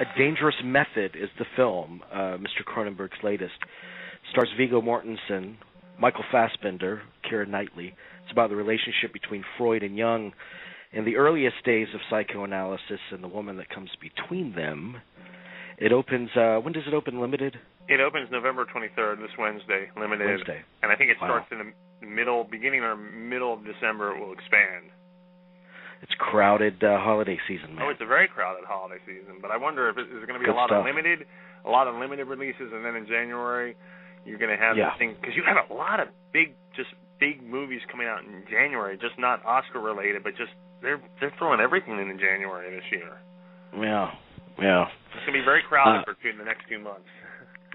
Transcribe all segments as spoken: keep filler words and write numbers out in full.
A Dangerous Method is the film, uh, Mister Cronenberg's latest. Stars Viggo Mortensen, Michael Fassbender, Keira Knightley. It's about the relationship between Freud and Jung in the earliest days of psychoanalysis and the woman that comes between them. It opens, uh, when does it open, limited? It opens November twenty-third, this Wednesday, limited. Wednesday. And I think it wow. starts in the middle, beginning or middle of December, it will expand. It's crowded uh, holiday season, man. Oh, it's a very crowded holiday season, but I wonder if there's going to be Good a lot stuff. of limited, a lot of limited releases, and then in January you're going to have yeah. the thing, because you have a lot of big, just big movies coming out in January, just not Oscar related, but just they're they're throwing everything in in January this year. Yeah, yeah. It's going to be very crowded uh, for two, the next two months.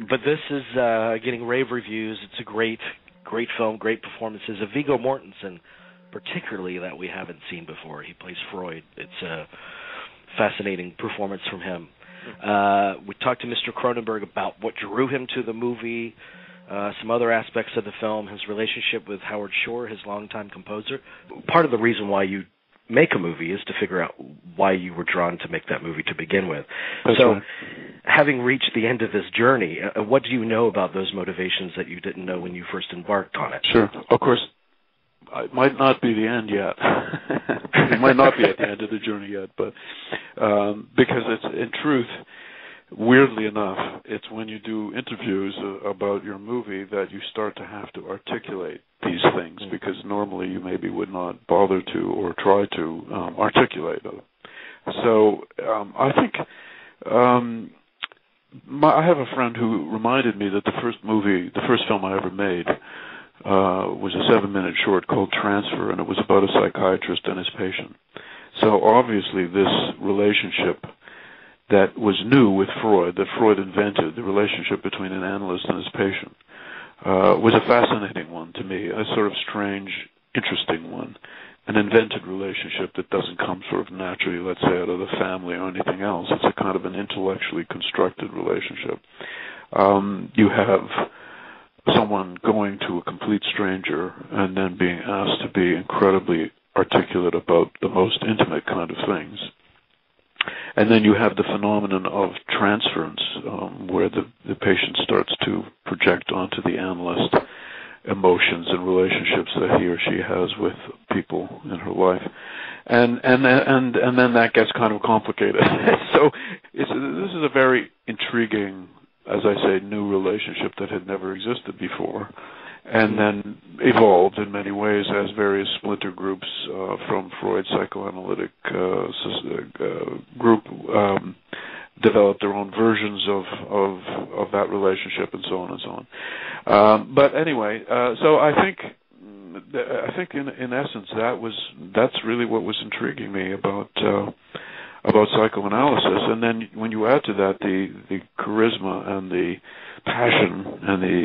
But this is uh, getting rave reviews. It's a great, great film, great performances of Viggo Mortensen, particularly that we haven't seen before. He plays Freud. It's a fascinating performance from him. Uh, we talked to Mister Cronenberg about what drew him to the movie, uh, some other aspects of the film, his relationship with Howard Shore, his longtime composer. Part of the reason why you make a movie is to figure out why you were drawn to make that movie to begin with. That's so right. Having reached the end of this journey, uh, what do you know about those motivations that you didn't know when you first embarked on it? Sure. Of course, it might not be the end yet. It might not be at the end of the journey yet, but um, because it's, in truth, weirdly enough, it's when you do interviews uh, about your movie that you start to have to articulate these things, because normally you maybe would not bother to or try to um, articulate them. So um, I think um, my, I have a friend who reminded me that the first movie, the first film I ever made, Uh, was a seven-minute short called Transfer, and it was about a psychiatrist and his patient. So obviously this relationship that was new with Freud, that Freud invented, the relationship between an analyst and his patient, uh, was a fascinating one to me, a sort of strange, interesting one, an invented relationship that doesn't come sort of naturally, let's say, out of the family or anything else. It's a kind of an intellectually constructed relationship. Um, you have someone going to a complete stranger and then being asked to be incredibly articulate about the most intimate kind of things. And then you have the phenomenon of transference, um, where the, the patient starts to project onto the analyst emotions and relationships that he or she has with people in her life. And and and, and then that gets kind of complicated. So it's, this is a very intriguing, as I say, new relationship that had never existed before, and then evolved in many ways as various splinter groups uh, from Freud's psychoanalytic uh, group um, developed their own versions of, of of that relationship, and so on and so on. Um, but anyway, uh, so I think I think in in essence that was that's really what was intriguing me about. Uh, about psychoanalysis, and then when you add to that the, the charisma and the passion and the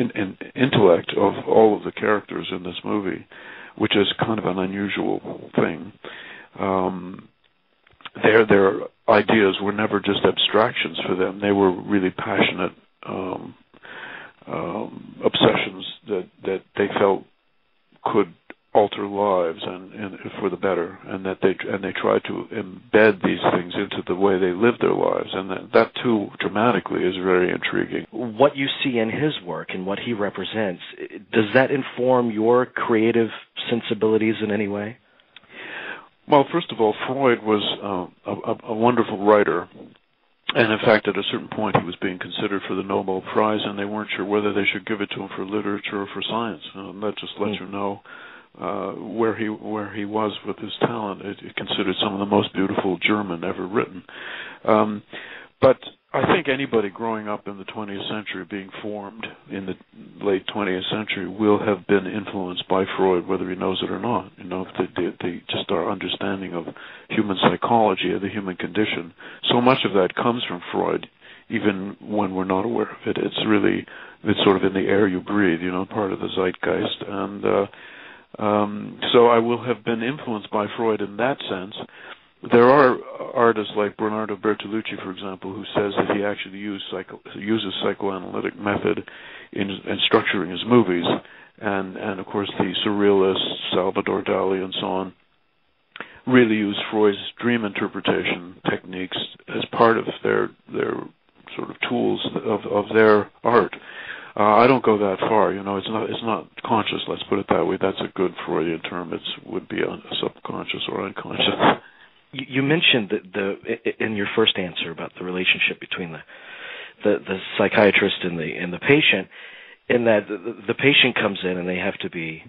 in, in intellect of all of the characters in this movie, which is kind of an unusual thing, um, their their ideas were never just abstractions for them. They were really passionate um, um, obsessions that, that they felt could alter lives and, and for the better, and that they and they try to embed these things into the way they live their lives, and that, that too dramatically is very intriguing. What you see in his work and what he represents, does that inform your creative sensibilities in any way? Well, first of all, Freud was uh, a, a wonderful writer, and in fact at a certain point he was being considered for the Nobel Prize, and they weren't sure whether they should give it to him for literature or for science. And that just lets mm. you know Uh, where he where he was with his talent. It, it considered some of the most beautiful German ever written. Um, but I think anybody growing up in the twentieth century, being formed in the late twentieth century, will have been influenced by Freud, whether he knows it or not. You know, the, the, the, just our understanding of human psychology or the human condition. So much of that comes from Freud, even when we're not aware of it. It's really it's sort of in the air you breathe. You know, part of the zeitgeist. And uh, Um, so I will have been influenced by Freud in that sense. There are artists like Bernardo Bertolucci, for example, who says that he actually used psycho- uses psychoanalytic method in, in structuring his movies, and, and of course the surrealists, Salvador Dali and so on, really use Freud's dream interpretation techniques as part part of their their sort of tools of of their art. Uh, I don't go that far, you know. It's not it's not conscious. Let's put it that way. That's a good Freudian term. It would be un, subconscious or unconscious. You mentioned the, the in your first answer about the relationship between the the, the psychiatrist and the and the patient, in that the, the patient comes in and they have to be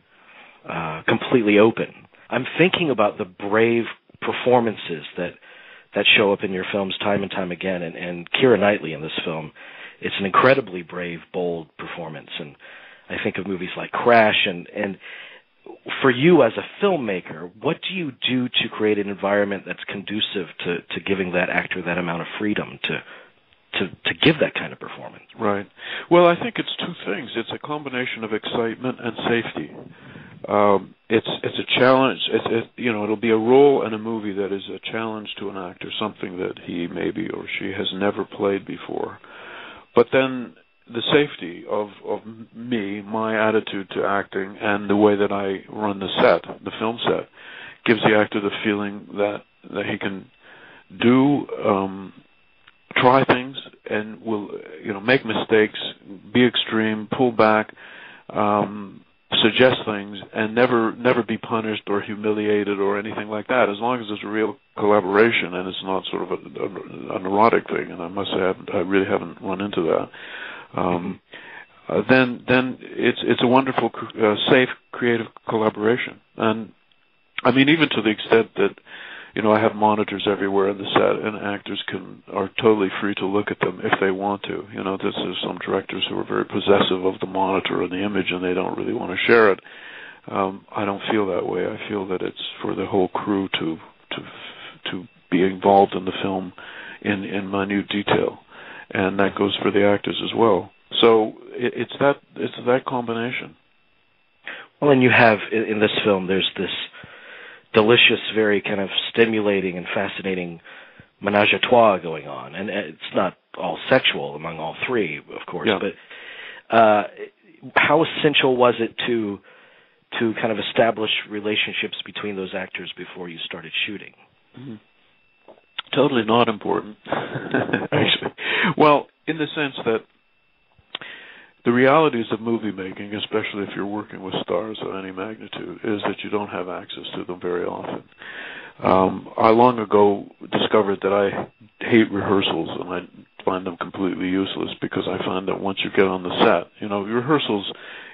uh, completely open. I'm thinking about the brave performances that that show up in your films time and time again, and, and Keira Knightley in this film. It's an incredibly brave, bold performance, and I think of movies like Crash. And, and for you as a filmmaker, what do you do to create an environment that's conducive to, to giving that actor that amount of freedom to, to, to give that kind of performance? Right. Well, I think it's two things. It's a combination of excitement and safety. Um, it's it's a challenge. It's, it, you know, it'll be a role in a movie that is a challenge to an actor, something that he maybe or she has never played before. But then the safety of, of me, my attitude to acting, and the way that I run the set, the film set, gives the actor the feeling that, that he can do, um, try things, and will, you know, make mistakes, be extreme, pull back, um, suggest things, and never never be punished or humiliated or anything like that, as long as it's a real collaboration and it's not sort of a, a, a neurotic thing. And I must say, I, haven't, I really haven't run into that. Um, uh, then, then it's it's a wonderful, uh, safe, creative collaboration. And I mean, even to the extent that, you know, I have monitors everywhere in the set, and actors can are totally free to look at them if they want to. You know, there's some directors who are very possessive of the monitor and the image, and they don't really want to share it. Um, I don't feel that way. I feel that it's for the whole crew to to to be involved in the film in in minute detail, and that goes for the actors as well. So it, it's that it's that combination. Well, and you have in this film, there's this delicious, very kind of stimulating and fascinating ménage à trois going on, and it's not all sexual among all three, of course. Yeah. But uh, how essential was it to to kind of establish relationships between those actors before you started shooting? Mm-hmm. Totally not important, actually. Well, in the sense that the realities of movie making, especially if you're working with stars of any magnitude, is that you don't have access to them very often. Um, I long ago discovered that I hate rehearsals, and I find them completely useless, because I find that once you get on the set, you know, rehearsals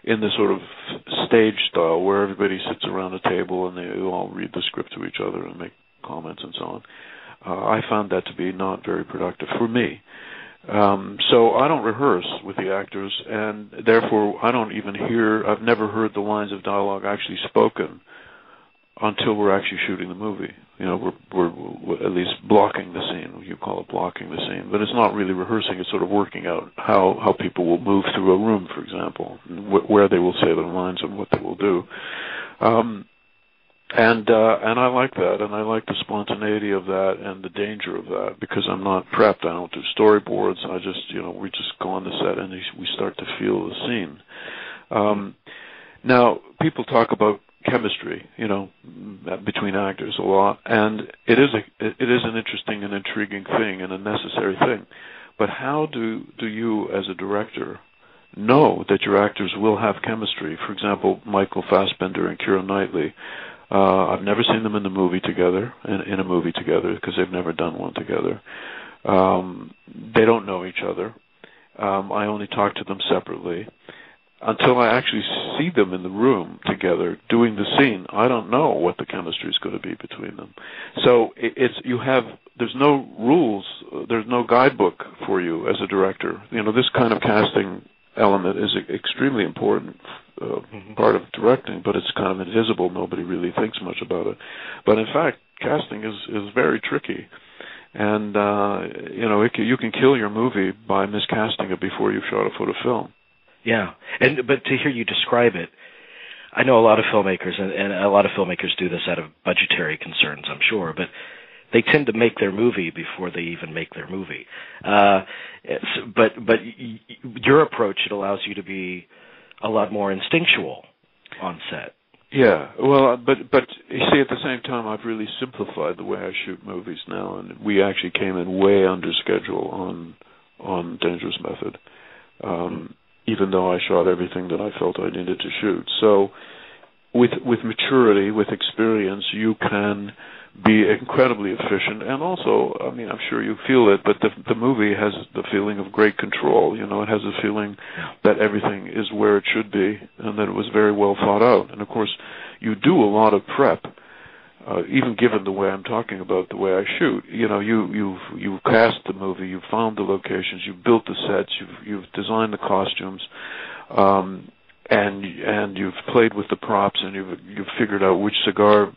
in the sort of stage style where everybody sits around a table and they all read the script to each other and make comments and so on, uh, I found that to be not very productive for me. Um, so I don't rehearse with the actors, and therefore I don't even hear, I've never heard the lines of dialogue actually spoken until we're actually shooting the movie. You know, we're, we're, we're at least blocking the scene. You call it blocking the scene, but it's not really rehearsing. It's sort of working out how, how people will move through a room, for example, wh where they will say their lines and what they will do. Um, And uh, and I like that, and I like the spontaneity of that and the danger of that, because I'm not prepped. I don't do storyboards. I just, you know, we just go on the set and we start to feel the scene. Um, now, people talk about chemistry, you know, between actors a lot, and it is a it is an interesting and intriguing thing and a necessary thing. But how do do you as a director know that your actors will have chemistry? For example, Michael Fassbender and Keira Knightley. Uh, I've never seen them in the movie together, in, in a movie together, because they've never done one together. Um, they don't know each other. Um, I only talk to them separately. Until I actually see them in the room together doing the scene, I don't know what the chemistry is going to be between them. So it, it's you have there's no rules, there's no guidebook for you as a director. You know, this kind of casting element is extremely important. Uh, part of directing, but it's kind of invisible. Nobody really thinks much about it. But in fact, casting is, is very tricky. And, uh, you know, it can, you can kill your movie by miscasting it before you've shot a foot of film. Yeah. and But to hear you describe it, I know a lot of filmmakers, and, and a lot of filmmakers do this out of budgetary concerns, I'm sure, but they tend to make their movie before they even make their movie. Uh, but, but your approach, it allows you to be a lot more instinctual on set. Yeah, well, but but you see, at the same time, I've really simplified the way I shoot movies now, and we actually came in way under schedule on on Dangerous Method, um, even though I shot everything that I felt I needed to shoot. So, with with maturity, with experience, you can be incredibly efficient, and also, I mean, I'm sure you feel it, but the the movie has the feeling of great control. You know, it has a feeling that everything is where it should be, and that it was very well thought out. And of course, you do a lot of prep, uh, even given the way I'm talking about the way I shoot. You know, you you've you've cast the movie, you've found the locations, you've built the sets, you've you've designed the costumes. Um, And and you've played with the props, and you've you've figured out which cigar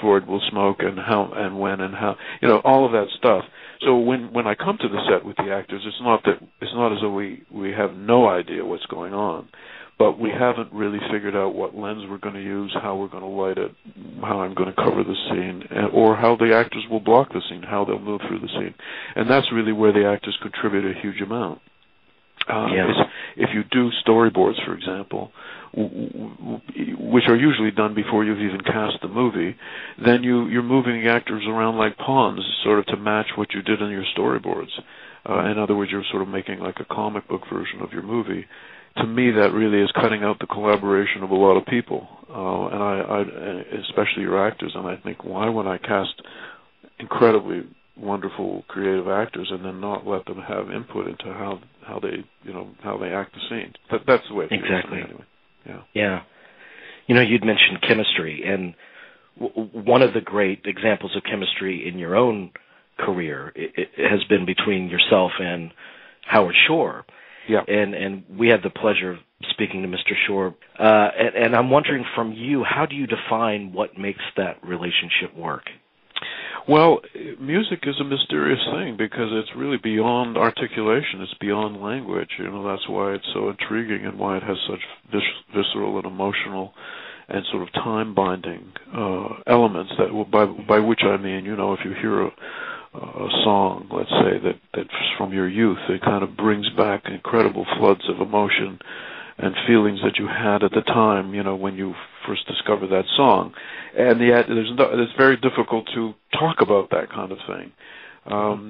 Ford will smoke, and how and when and how, you know, all of that stuff. So when when I come to the set with the actors, it's not that it's not as though we we have no idea what's going on, but we haven't really figured out what lens we're going to use, how we're going to light it, how I'm going to cover the scene, and, or how the actors will block the scene, how they'll move through the scene, and that's really where the actors contribute a huge amount. Uh, yeah. If you do storyboards, for example, w w which are usually done before you've even cast the movie, then you, you're moving the actors around like pawns, sort of to match what you did in your storyboards. Uh, in other words, you're sort of making like a comic book version of your movie. To me, that really is cutting out the collaboration of a lot of people, uh, and I, I, especially your actors. And I think, why would I cast incredibly wonderful creative actors and then not let them have input into how how they you know how they act the scene? That, that's the way it exactly. Anyway. Yeah. Yeah. You know, you'd mentioned chemistry, and w one of the great examples of chemistry in your own career it, it has been between yourself and Howard Shore. Yeah. And and we had the pleasure of speaking to Mister Shore, uh, and, and I'm wondering from you, how do you define what makes that relationship work? Well, music is a mysterious thing because it's really beyond articulation. It's beyond language. You know, that's why it's so intriguing and why it has such vis visceral and emotional and sort of time-binding uh, elements. That by by which I mean, you know, if you hear a, a song, let's say that that's from your youth, it kind of brings back incredible floods of emotion and feelings that you had at the time, you know, when you first discovered that song. And yet there's no, it's very difficult to talk about that kind of thing. Um,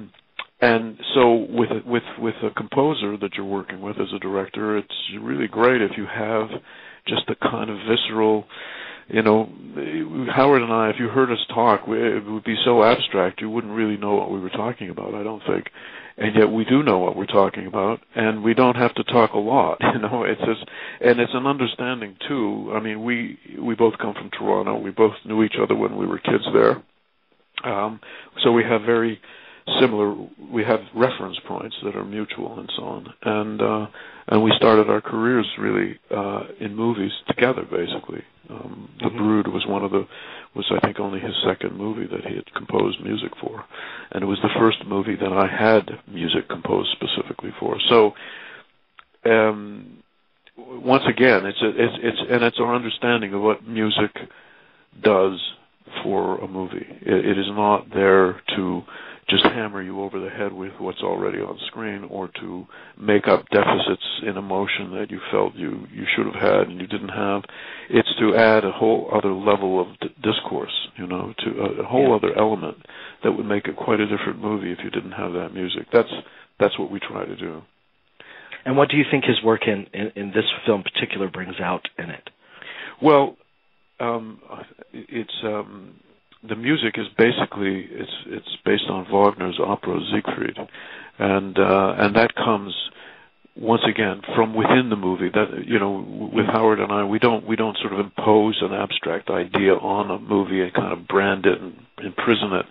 and so with, with, with a composer that you're working with as a director, it's really great if you have just the kind of visceral, you know, Howard and I, if you heard us talk, we, it would be so abstract you wouldn't really know what we were talking about, I don't think. And yet we do know what we're talking about, and we don't have to talk a lot, you know. It's just, and it's an understanding too. I mean, we we both come from Toronto. We both knew each other when we were kids there, um, so we have very similar. We have reference points that are mutual and so on. And uh, and we started our careers really uh, in movies together, basically. Um, The mm-hmm. Brood was one of the was I think only his second movie that he had composed music for, and it was the first movie that I had music composed specifically for. So, um, once again, it's a, it's it's and it's our understanding of what music does for a movie. It, it is not there to just hammer you over the head with what's already on screen, or to make up deficits in emotion that you felt you, you should have had and you didn't have. It's to add a whole other level of d discourse, you know, to a, a whole yeah. other element that would make it quite a different movie if you didn't have that music. That's that's what we try to do. And what do you think his work in, in, in this film in particular brings out in it? Well, um, it's... Um, the music is basically it's it's based on Wagner's opera Siegfried, and uh, and that comes once again from within the movie. That you know, with Howard and I, we don't we don't sort of impose an abstract idea on a movie and kind of brand it and imprison it.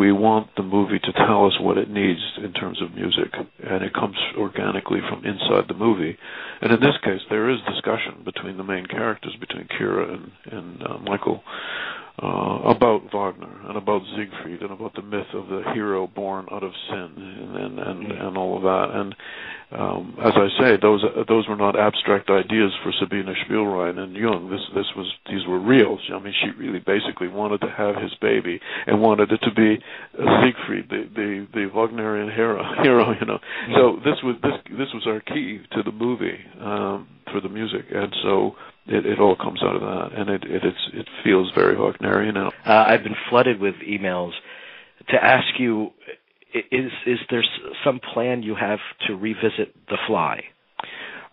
We want the movie to tell us what it needs in terms of music, and it comes organically from inside the movie. And in this case, there is discussion between the main characters, between Keira and and uh, Michael. Uh, about Wagner and about Siegfried and about the myth of the hero born out of sin and and, and, and all of that. And um, as I say, those those were not abstract ideas for Sabine Spielrein and Jung. This this was these were real. I mean, she really basically wanted to have his baby and wanted it to be Siegfried, the the, the Wagnerian hero. Hero, you know. So this was this this was our key to the movie um, for the music, and so It, it all comes out of that, and it it, it's, it feels very Wagnerian. Uh, I've been flooded with emails to ask you, is is there some plan you have to revisit The Fly?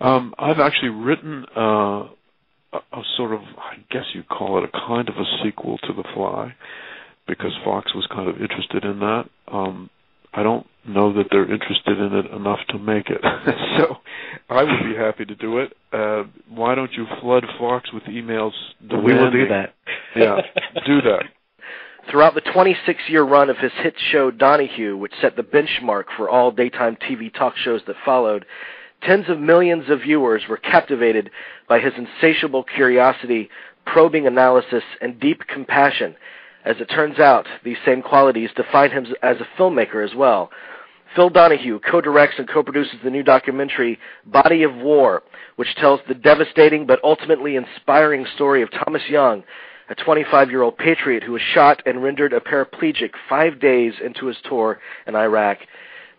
Um, I've actually written uh, a, a sort of, I guess you'd call it a kind of a sequel to The Fly, because Fox was kind of interested in that. Um, I don't know that they're interested in it enough to make it. So I would be happy to do it. Uh, why don't you flood Fox with emails demanding? We will do that. Yeah, do that. Throughout the twenty-six year run of his hit show Donahue, which set the benchmark for all daytime T V talk shows that followed, tens of millions of viewers were captivated by his insatiable curiosity, probing analysis, and deep compassion. As it turns out, these same qualities define him as a filmmaker as well. Phil Donahue co-directs and co-produces the new documentary Body of War, which tells the devastating but ultimately inspiring story of Thomas Young, a twenty-five year old patriot who was shot and rendered a paraplegic five days into his tour in Iraq.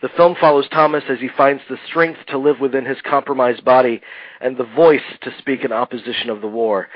The film follows Thomas as he finds the strength to live within his compromised body and the voice to speak in opposition of the war.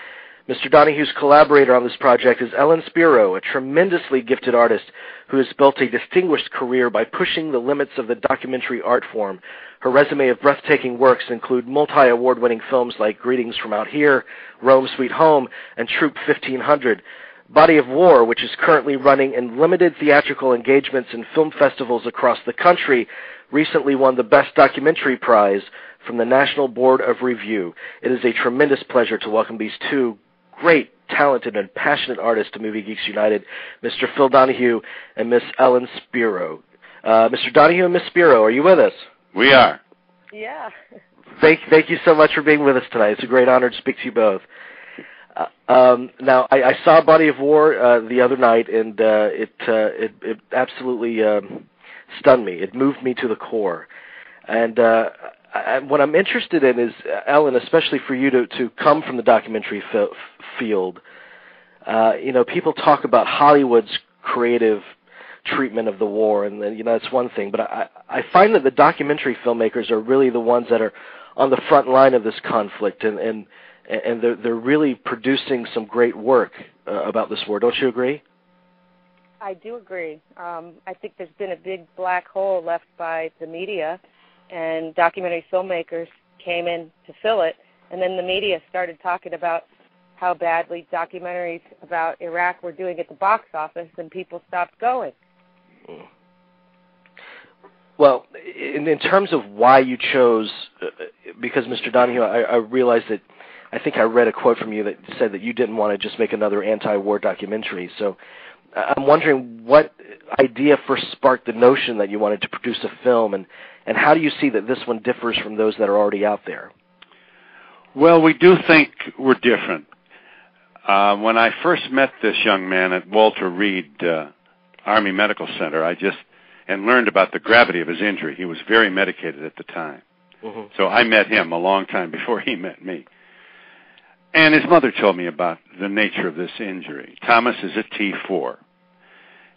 Mister Donahue's collaborator on this project is Ellen Spiro, a tremendously gifted artist who has built a distinguished career by pushing the limits of the documentary art form. Her resume of breathtaking works include multi-award-winning films like Greetings from Out Here, Rome Sweet Home, and Troop fifteen hundred. Body of War, which is currently running in limited theatrical engagements in film festivals across the country, recently won the Best Documentary Prize from the National Board of Review. It is a tremendous pleasure to welcome these two great, talented, and passionate artists to Movie Geeks United, Mister Phil Donahue and Miss Ellen Spiro. Uh, Mister Donahue and Miss Spiro, are you with us? We are. Yeah. Thank, thank you so much for being with us tonight. It's a great honor to speak to you both. Uh, um, now, I, I saw Body of War uh, the other night, and uh, it, uh, it it absolutely um, stunned me. It moved me to the core. And uh, I, what I'm interested in is, Ellen, especially for you to, to come from the documentary f field, uh, you know, people talk about Hollywood's creative treatment of the war, and, and you know, that's one thing. But I, I find that the documentary filmmakers are really the ones that are on the front line of this conflict, and, and, and they're, they're really producing some great work uh, about this war. Don't you agree? I do agree. Um, I think there's been a big black hole left by the media, and documentary filmmakers came in to fill it, and then the media started talking about how badly documentaries about Iraq were doing at the box office, and people stopped going. Well, in, in terms of why you chose, uh, because Mister Donahue, I, I realized that, I think I read a quote from you that said that you didn't want to just make another anti-war documentary, so I'm wondering what idea first sparked the notion that you wanted to produce a film, and, and how do you see that this one differs from those that are already out there? Well, we do think we're different. Uh, when I first met this young man at Walter Reed uh, Army Medical Center, I just and learned about the gravity of his injury. He was very medicated at the time. Mm-hmm. So I met him a long time before he met me. And his mother told me about the nature of this injury. Thomas is a T four.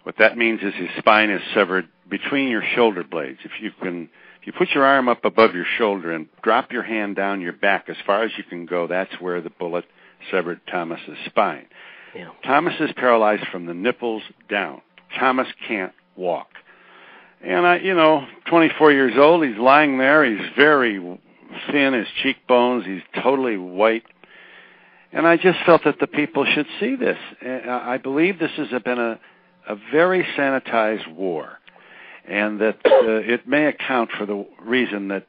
What that means is his spine is severed between your shoulder blades. If you can, if you put your arm up above your shoulder and drop your hand down your back as far as you can go, that's where the bullet severed Thomas's spine. Yeah. Thomas is paralyzed from the nipples down. Thomas can't walk. And, I, you know, twenty-four years old, he's lying there. He's very thin, his cheekbones, he's totally white. And I just felt that the people should see this. I believe this has been a, a very sanitized war, and that uh, it may account for the reason that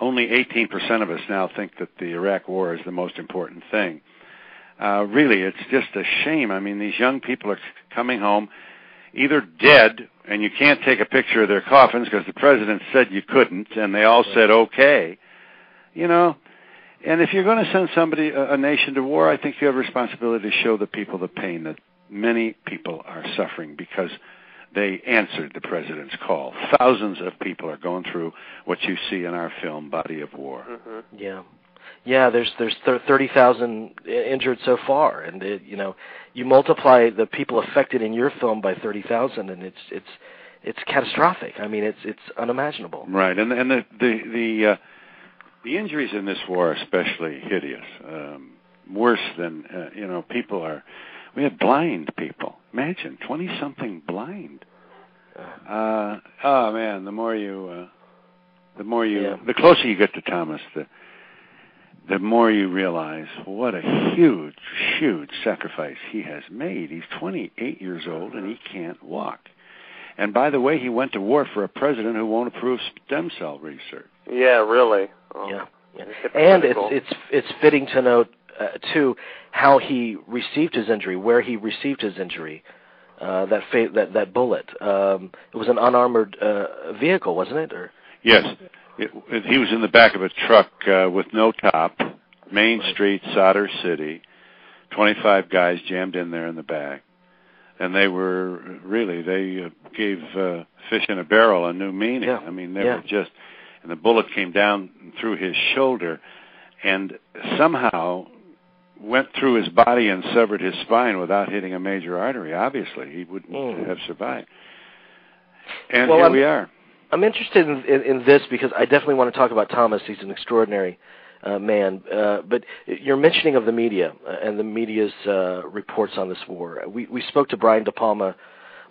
only eighteen percent of us now think that the Iraq war is the most important thing. Uh, really, it's just a shame. I mean, these young people are coming home either dead, and you can't take a picture of their coffins because the president said you couldn't, and they all said okay, you know. And if you're going to send somebody, a nation, to war, I think you have a responsibility to show the people the pain that many people are suffering because they answered the president's call. Thousands of people are going through what you see in our film, Body of War. Mm-hmm. Yeah. Yeah, there's there's thirty thousand injured so far. And, it, you know, you multiply the people affected in your film by thirty thousand, and it's it's it's catastrophic. I mean, it's it's unimaginable. Right. And, and the... the, the uh, The injuries in this war are especially hideous. Um, worse than, uh, you know, people are. We had blind people. Imagine, twenty-something blind. Uh, oh, man, the more you, uh, the more you, yeah. the closer you get to Thomas, the the more you realize what a huge, huge sacrifice he has made. He's twenty-eight years old, and he can't walk. And by the way, he went to war for a president who won't approve stem cell research. Yeah, really. Oh, yeah. yeah. And it's it's it's fitting to note uh, too how he received his injury, where he received his injury, uh, that fa- that that bullet. Um, it was an unarmored uh, vehicle, wasn't it? Or yes, it, it, he was in the back of a truck uh, with no top, Main right. Street, Sadr City. Twenty-five guys jammed in there in the back. And they were really, they gave uh, fish in a barrel a new meaning. Yeah. I mean, they yeah. were just, and the bullet came down through his shoulder and somehow went through his body and severed his spine without hitting a major artery. Obviously, he wouldn't mm. have survived. And well, here I'm, we are. I'm interested in, in, in this because I definitely want to talk about Thomas. He's an extraordinary uh, man. Uh, but your mentioning of the media and the media's uh, reports on this war, we, we spoke to Brian De Palma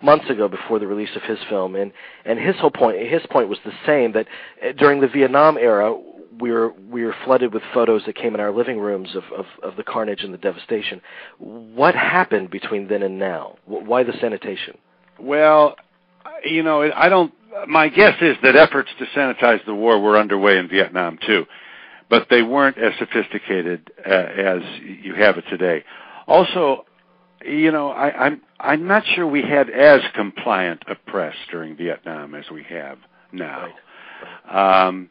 months ago before the release of his film, and, and his whole point his point was the same, that during the Vietnam era, we were, we were flooded with photos that came in our living rooms of, of, of the carnage and the devastation. What happened between then and now? Why the sanitation? Well, you know, I don't. My guess is that efforts to sanitize the war were underway in Vietnam, too. But they weren't as sophisticated uh, as you have it today. Also, you know, I, I'm I'm not sure we had as compliant a press during Vietnam as we have now. Right. Um,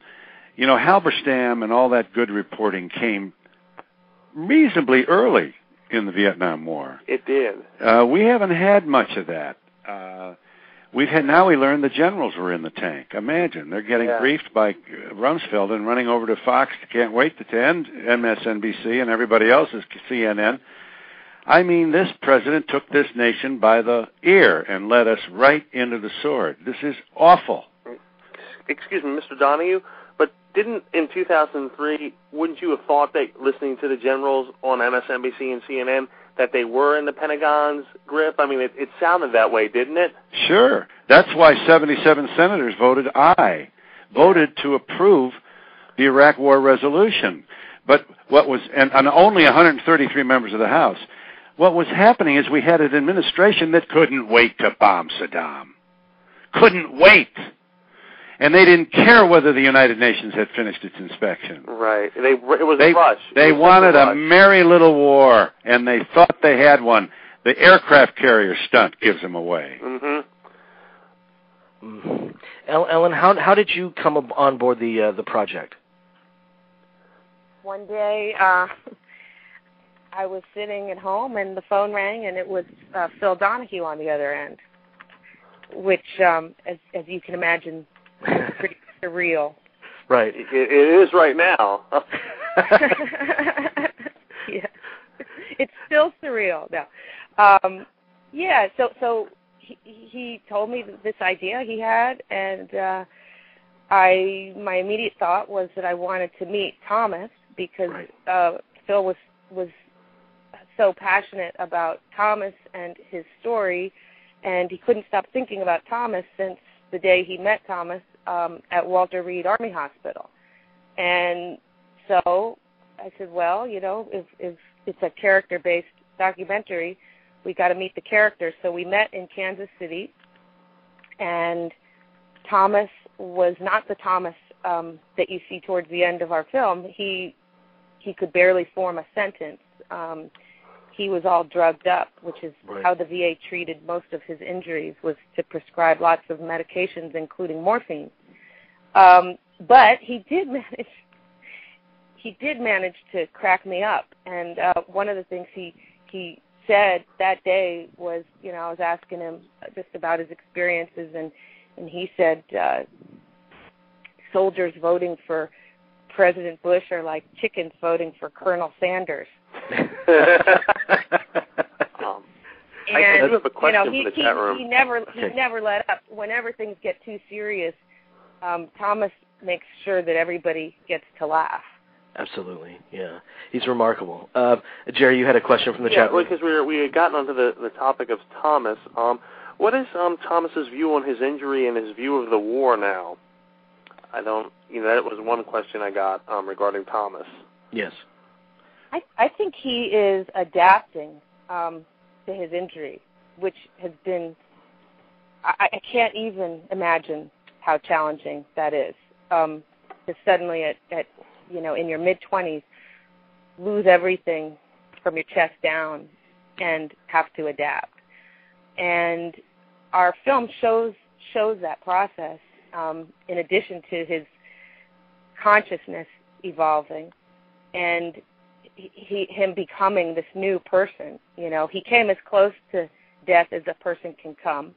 you know, Halberstam and all that good reporting came reasonably early in the Vietnam War. It did. Uh, we haven't had much of that. Uh, We've had, now we learn the generals were in the tank. Imagine, they're getting yeah. briefed by Rumsfeld and running over to Fox, can't wait to end M S N B C and everybody else's C N N. I mean, this president took this nation by the ear and led us right into the sword. This is awful. Excuse me, Mister Donahue, but didn't in two thousand three, wouldn't you have thought that listening to the generals on M S N B C and C N N, that they were in the Pentagon's grip? I mean, it, it sounded that way, didn't it? Sure. That's why seventy-seven senators voted aye, voted to approve the Iraq War resolution. But what was, and, and only one hundred thirty-three members of the House, what was happening is we had an administration that couldn't wait to bomb Saddam. Couldn't wait. And they didn't care whether the United Nations had finished its inspection. Right. They, it was they, a rush. They wanted a, a merry little war, and they thought they had one. The aircraft carrier stunt gives them away. Mm-hmm. Mm-hmm. Ellen, how how did you come on board the uh, the project? One day, uh, I was sitting at home, and the phone rang, and it was uh, Phil Donahue on the other end, which, um, as, as you can imagine, it's pretty surreal. Right. It, it is right now. Yeah. It's still surreal now. Um, yeah, so so he, he told me this idea he had, and uh, I my immediate thought was that I wanted to meet Thomas because right. uh, Phil was, was so passionate about Thomas and his story, and he couldn't stop thinking about Thomas since the day he met Thomas um, at Walter Reed Army Hospital. And so I said, well, you know, if, if it's a character-based documentary, we got to meet the characters. So we met in Kansas City, and Thomas was not the Thomas um, that you see towards the end of our film. He he could barely form a sentence. Um, he was all drugged up, which is right. how the V A treated most of his injuries, was to prescribe lots of medications, including morphine. Um, but he did manage, he did manage to crack me up. And uh, one of the things he he said that day was, you know, I was asking him just about his experiences, and, and he said, uh, soldiers voting for President Bush are like chickens voting for Colonel Sanders. um, and you know, he, he, he never he okay. never let up. Whenever things get too serious, um, Thomas makes sure that everybody gets to laugh. Absolutely, yeah. He's remarkable. Uh, Jerry, you had a question from the yeah, chat room. Yeah, because we, were, we had gotten onto the, the topic of Thomas. Um, what is um, Thomas's view on his injury and his view of the war now? I don't, you know, that was one question I got um, regarding Thomas. Yes. I, I think he is adapting um, to his injury, which has been, I, I can't even imagine how challenging that is. Um, to suddenly at, at you know, in your mid-twenties, lose everything from your chest down and have to adapt. And our film shows shows that process, um, in addition to his consciousness evolving and he, him becoming this new person. You know, he came as close to death as a person can come,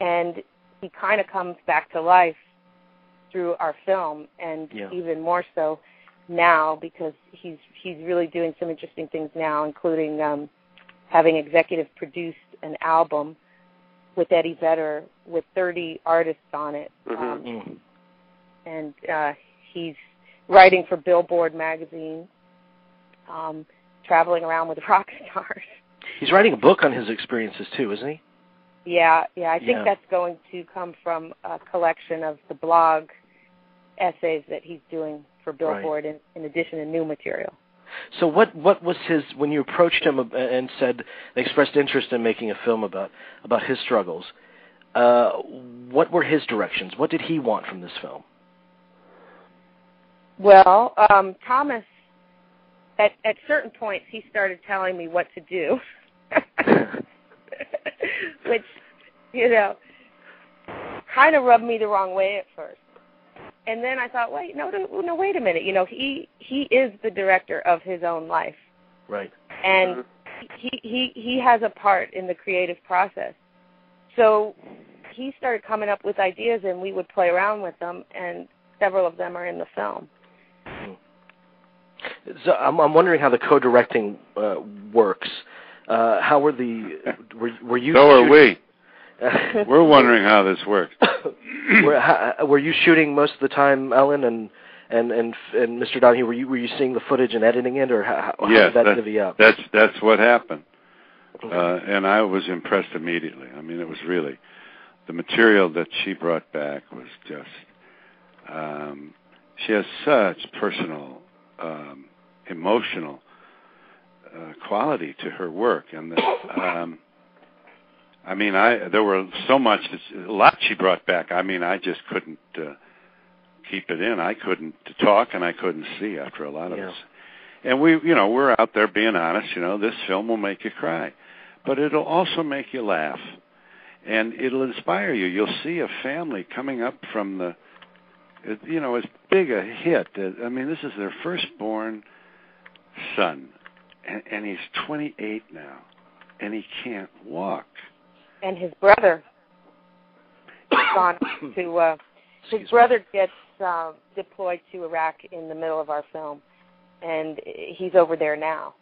and he kind of comes back to life through our film, and yeah. even more so now because he's he's really doing some interesting things now, including um, having executive produced an album with Eddie Vedder with thirty artists on it. Mm-hmm. Um, and uh, he's writing for Billboard magazine, um, traveling around with rock stars. He's writing a book on his experiences too, isn't he? Yeah, yeah. I think yeah. that's going to come from a collection of the blog essays that he's doing for Billboard, right. in, in addition to new material. So what, what was his, when you approached him and said, expressed interest in making a film about, about his struggles, uh, what were his directions? What did he want from this film? Well, um, Thomas, at, at certain points, he started telling me what to do. Which, you know, kind of rubbed me the wrong way at first. And then I thought, wait, no, no, wait a minute. You know, he he is the director of his own life. Right. And he, he, he has a part in the creative process. So he started coming up with ideas, and we would play around with them, and several of them are in the film. So I'm, I'm wondering how the co-directing uh, works. Uh, how were the were, were you? So shooting? Are we. We're wondering how this works. were, how, were you shooting most of the time, Ellen and and and, and Mister Donahue? Were you were you seeing the footage and editing it, or how, how yes, did that divvy up? That's that's what happened, uh, and I was impressed immediately. I mean, it was really the material that she brought back was just. Um, she has such personal, um, emotional. Uh, quality to her work, and the, um, I mean, I there were so much, a lot she brought back. I mean, I just couldn't uh, keep it in. I couldn't talk, and I couldn't see after a lot of yeah. us. And we, you know, we're out there being honest. You know, this film will make you cry, but it'll also make you laugh, and it'll inspire you. You'll see a family coming up from the, you know, as big a hit. I mean, this is their firstborn son. And, and he's twenty-eight now, and he can't walk. And his brother gone to. Uh, his Excuse brother me. gets uh, deployed to Iraq in the middle of our film, and he's over there now.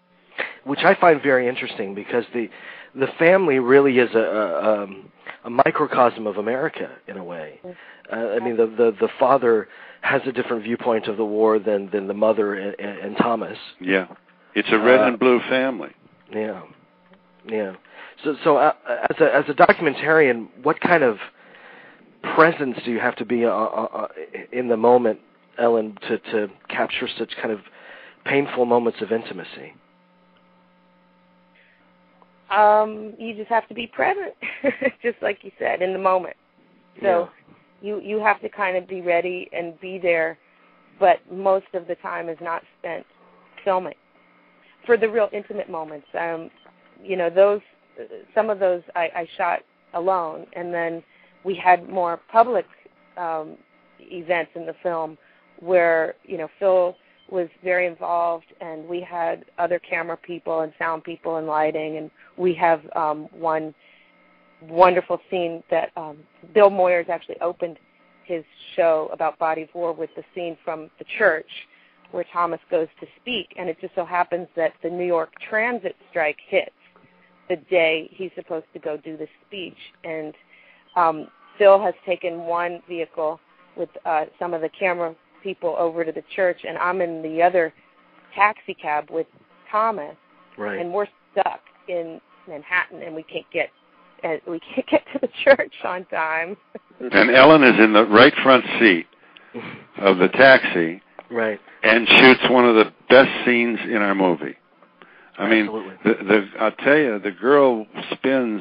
Which I find very interesting because the the family really is a a, um, a microcosm of America in a way. Uh, I mean, the, the the father has a different viewpoint of the war than than the mother and, and Thomas. Yeah. It's a red uh, and blue family. Yeah, yeah. So, so uh, as a as a documentarian, what kind of presence do you have to be uh, uh, in the moment, Ellen, to, to capture such kind of painful moments of intimacy? Um, you just have to be present, just like you said, in the moment. So, yeah. you you have to kind of be ready and be there, but most of the time is not spent filming. For the real intimate moments, um, you know, those uh, some of those I, I shot alone, and then we had more public um, events in the film where, you know, Phil was very involved, and we had other camera people and sound people and lighting, and we have um, one wonderful scene that um, Bill Moyers actually opened his show about Body of War with the scene from the church where Thomas goes to speak, and it just so happens that the New York transit strike hits the day he's supposed to go do the speech. And um, Phil has taken one vehicle with uh, some of the camera people over to the church, and I'm in the other taxi cab with Thomas, right. and we're stuck in Manhattan, and we can't get uh, we can't get to the church on time. And Ellen is in the right front seat of the taxi, right, and shoots one of the best scenes in our movie. I mean, the, the, I'll tell you, the girl spins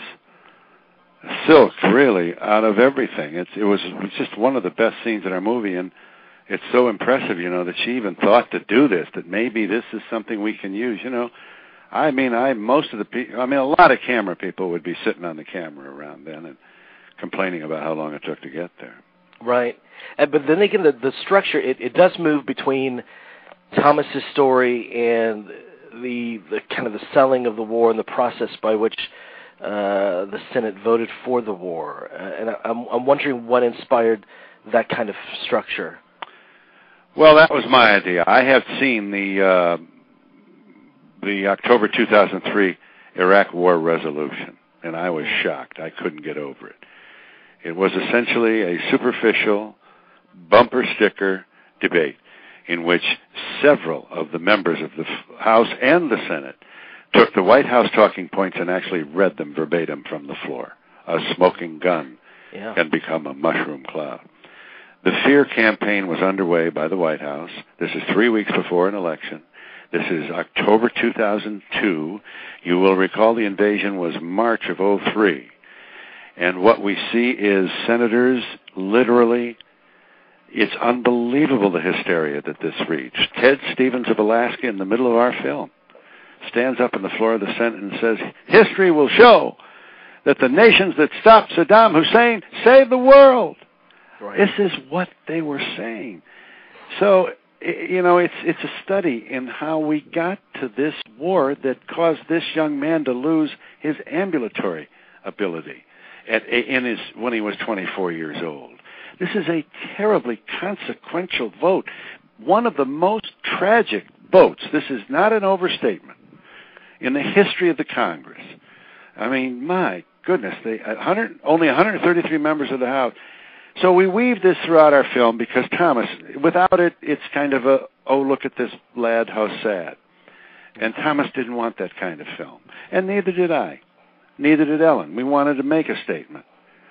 silk, really, out of everything. It's, it was just one of the best scenes in our movie, and it's so impressive, you know, that she even thought to do this, that maybe this is something we can use, you know. I mean, I most of the people, I mean, a lot of camera people would be sitting on the camera around then and complaining about how long it took to get there. Right. And, but then again, the, the structure, it, it does move between Thomas's story and the, the kind of the selling of the war and the process by which uh, the Senate voted for the war. Uh, and I, I'm, I'm wondering what inspired that kind of structure. Well, that was my idea. I have seen the uh, the October two thousand three Iraq War resolution, and I was shocked. I couldn't get over it. It was essentially a superficial bumper sticker debate in which several of the members of the House and the Senate took the White House talking points and actually read them verbatim from the floor. A smoking gun yeah. can become a mushroom cloud. The fear campaign was underway by the White House. This is three weeks before an election. This is October two thousand two. You will recall the invasion was March of oh three. And what we see is senators literally, it's unbelievable the hysteria that this reached. Ted Stevens of Alaska, in the middle of our film, stands up on the floor of the Senate and says, history will show that the nations that stopped Saddam Hussein saved the world. Right. This is what they were saying. So, you know, it's it's a study in how we got to this war that caused this young man to lose his ambulatory ability at in his when he was twenty-four years old. This is a terribly consequential vote, one of the most tragic votes. This is not an overstatement in the history of the Congress. I mean, my goodness, they one hundred, only one hundred thirty-three members of the House. So we weave this throughout our film because, Thomas, without it, it's kind of a, oh, look at this lad, how sad. And Thomas didn't want that kind of film. And neither did I. Neither did Ellen. We wanted to make a statement.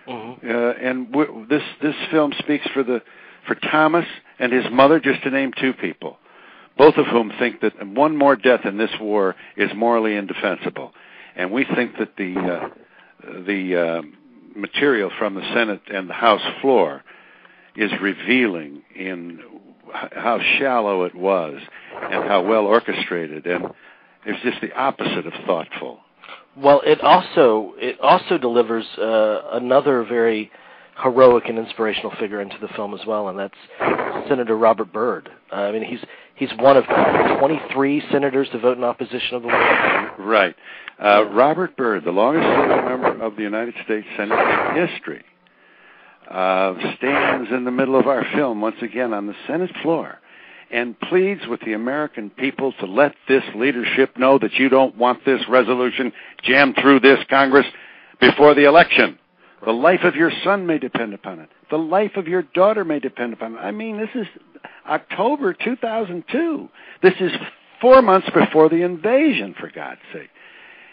Mm-hmm. Uh, and w- this this film speaks for the for Thomas and his mother, just to name two people, both of whom think that one more death in this war is morally indefensible. And we think that the uh, the uh, material from the Senate and the House floor is revealing in h- how shallow it was and how well orchestrated, and it's just the opposite of thoughtful. Well, it also it also delivers uh, another very heroic and inspirational figure into the film as well, and that's Senator Robert Byrd. Uh, I mean, he's he's one of twenty-three senators to vote in opposition of the war. Right. Uh, Robert Byrd, the longest-serving member of the United States Senate in history, uh, stands in the middle of our film once again on the Senate floor and pleads with the American people to let this leadership know that you don't want this resolution jammed through this Congress before the election. The life of your son may depend upon it. The life of your daughter may depend upon it. I mean, this is October two thousand two. This is four months before the invasion, for God's sake.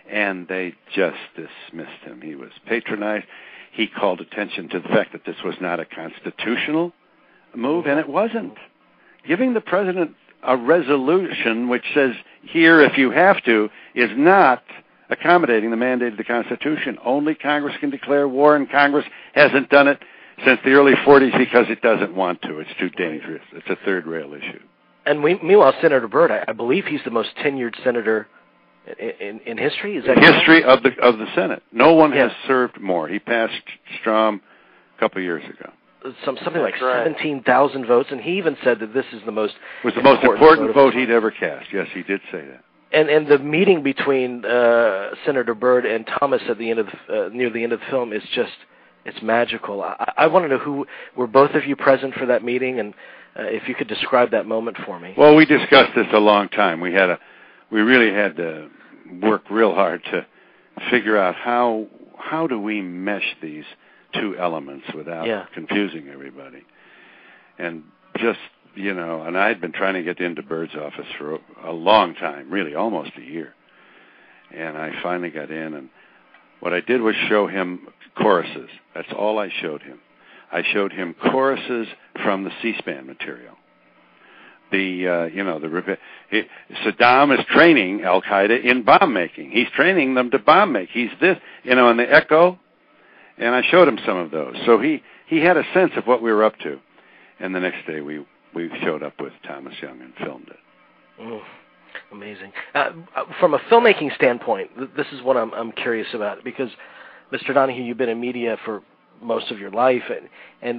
And they just dismissed him. He was patronized. He called attention to the fact that this was not a constitutional move, and it wasn't. Giving the president a resolution which says, here if you have to, is not accommodating the mandate of the Constitution. Only Congress can declare war, and Congress hasn't done it since the early forties because it doesn't want to. It's too dangerous. It's a third rail issue. And we, meanwhile, Senator Byrd, I, I believe he's the most tenured senator in, in, in history. Is that history of the of the Senate. No one yes. has served more. He passed Strom a couple years ago. Some, something That's like right. seventeen thousand votes, and he even said that this is the most it was the important most important vote, vote he'd ever cast. Yes, he did say that. And and the meeting between uh, Senator Byrd and Thomas at the end of uh, near the end of the film is just it's magical. I, I want to know who were both of you present for that meeting, and uh, if you could describe that moment for me. Well, we discussed this a long time. We had a we really had to work real hard to figure out how how do we mesh these two elements without yeah. confusing everybody. And just you know, and I'd been trying to get into Bird's office for a long time, really almost a year. And I finally got in, and what I did was show him choruses. That's all I showed him. I showed him choruses from the C-SPAN material. The, uh, you know, the it, Saddam is training al-Qaeda in bomb-making. He's training them to bomb-make. He's this, you know, in the echo. And I showed him some of those. So he, he had a sense of what we were up to. And the next day we, we showed up with Thomas Young and filmed it. Mm. Amazing. Uh, from a filmmaking standpoint, this is what I'm, I'm curious about, because, Mister Donahue, you've been in media for most of your life, and,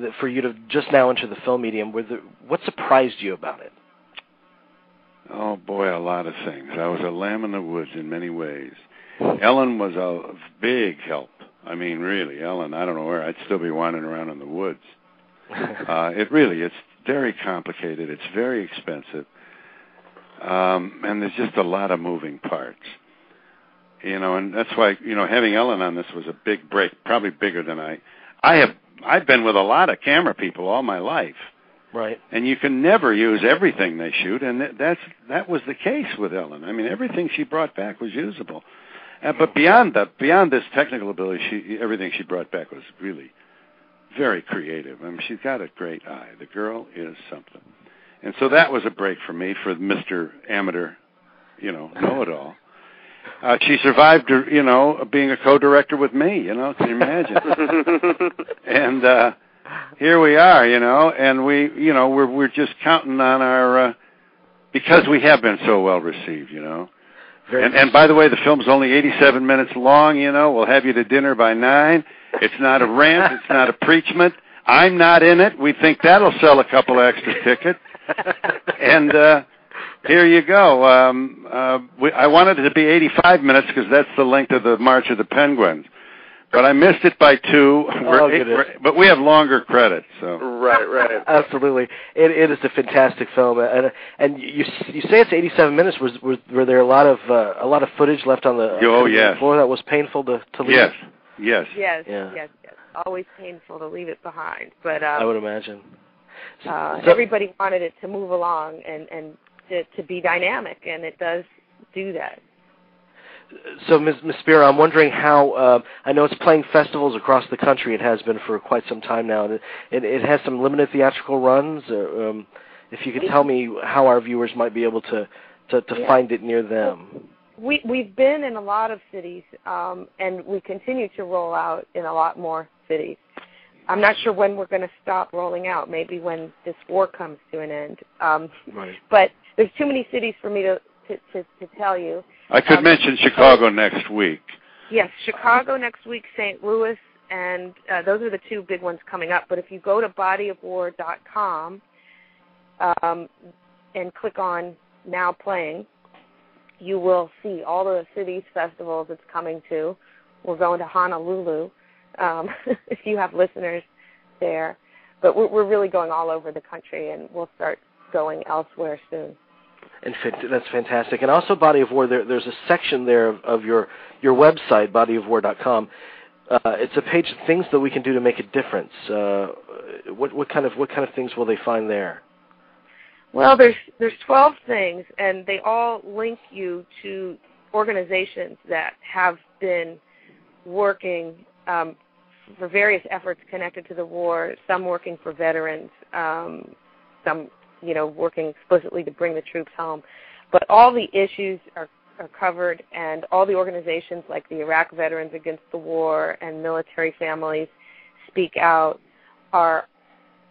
and for you to just now enter the film medium, were the, what surprised you about it? Oh, boy, a lot of things. I was a lamb in the woods in many ways. Ellen was a big help. I mean, really, Ellen, I don't know where. I'd still be wandering around in the woods. uh, it really, it's very complicated. It's very expensive. Um, and there's just a lot of moving parts, you know, and that's why, you know, having Ellen on this was a big break, probably bigger than I, I have, I've been with a lot of camera people all my life. Right. And you can never use everything they shoot. And that, that's, that was the case with Ellen. I mean, everything she brought back was usable. Uh, but beyond that, beyond this technical ability, she, everything she brought back was really very creative. I mean, she's got a great eye. The girl is something. And so that was a break for me, for Mister Amateur, you know, know-it-all. Uh, she survived, you know, being a co-director with me, you know, can you imagine? and uh, here we are, you know, and we, you know, we're we're just counting on our, uh, because we have been so well-received, you know. Very and, and by the way, the film's only eighty-seven minutes long, you know. We'll have you to dinner by nine. It's not a rant. It's not a preachment. I'm not in it. We think that'll sell a couple extra tickets. and uh, here you go. Um, uh, we, I wanted it to be eighty-five minutes because that's the length of the March of the Penguins. But I missed it by two. We're eight, we're, but we have longer credits. So. Right, right. Absolutely. It, it is a fantastic film. And, and you you say it's eighty-seven minutes. Was, was were there a lot of uh, a lot of footage left on the, oh, yes. the floor that was painful to, to leave? Yes, yes. Yes, yeah. yes, yes. Always painful to leave it behind. But um, I would imagine. Uh, so, everybody wanted it to move along and, and to, to be dynamic, and it does do that. So, Miz Spiro, I'm wondering how, uh, I know it's playing festivals across the country. It has been for quite some time now. And it, it, it has some limited theatrical runs. Or, um, if you could we, tell me how our viewers might be able to, to, to yeah. find it near them. We, we've been in a lot of cities, um, and we continue to roll out in a lot more cities. I'm not sure when we're going to stop rolling out, maybe when this war comes to an end. Um, right. But there's too many cities for me to, to, to, to tell you. I could um, mention Chicago next week. Yes, Chicago next week, Saint Louis, and uh, those are the two big ones coming up. But if you go to body of war dot com um, and click on Now Playing, you will see all the cities, festivals it's coming to. We're going to Honolulu. Um, if you have listeners there. But we're, we're really going all over the country, and we'll start going elsewhere soon. And that's fantastic. And also, Body of War, there, there's a section there of, of your, your website, body of war dot com. Uh, it's a page of things that we can do to make a difference. Uh, what, what kind of what kind of things will they find there? Well, there's there's twelve things, and they all link you to organizations that have been working um, for various efforts connected to the war, some working for veterans, um, some, you know, working explicitly to bring the troops home. But all the issues are, are covered, and all the organizations like the Iraq Veterans Against the War and Military Families Speak Out are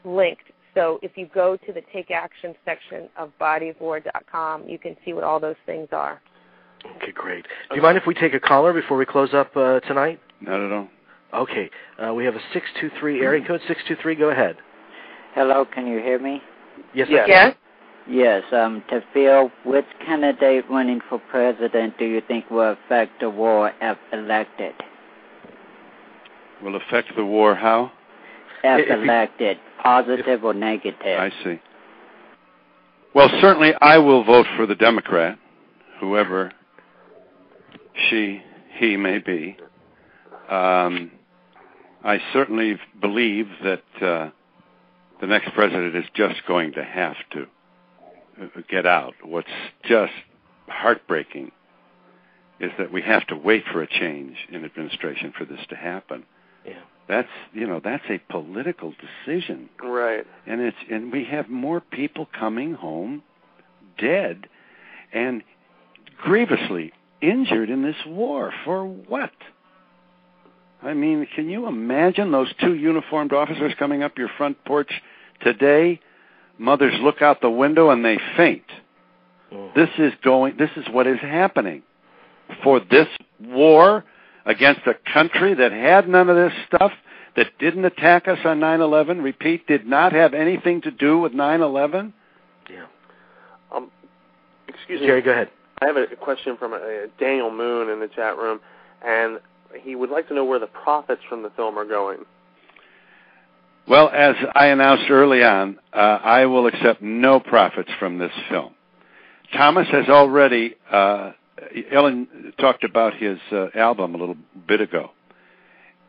linked. So if you go to the Take Action section of body of war dot com, you can see what all those things are. Okay, great. Do you mind if we take a caller before we close up uh, tonight? Not at all. Okay, uh, we have a six two three area code. six two three, go ahead. Hello, can you hear me? Yes, yes. I can. Yes, um, to Phil, which candidate running for president do you think will affect the war if elected? Will affect the war how? If, if elected, you, positive if, or negative. I see. Well, certainly I will vote for the Democrat, whoever she, he may be. Um, I certainly believe that uh, the next president is just going to have to get out. What's just heartbreaking is that we have to wait for a change in administration for this to happen. Yeah. That's, you know, that's a political decision. Right. And it's, and we have more people coming home dead and grievously injured in this war. For what? I mean, can you imagine those two uniformed officers coming up your front porch today? Mothers look out the window and they faint. Oh. This is going, this is what is happening. For this war against a country that had none of this stuff, that didn't attack us on nine eleven, repeat, did not have anything to do with nine eleven. Yeah. Um, excuse me. Jerry, go ahead. I have a question from a, Daniel Moon in the chat room, and he would like to know where the profits from the film are going. Well, as I announced early on, uh, I will accept no profits from this film. Thomas has already... Uh, Ellen talked about his uh, album a little bit ago,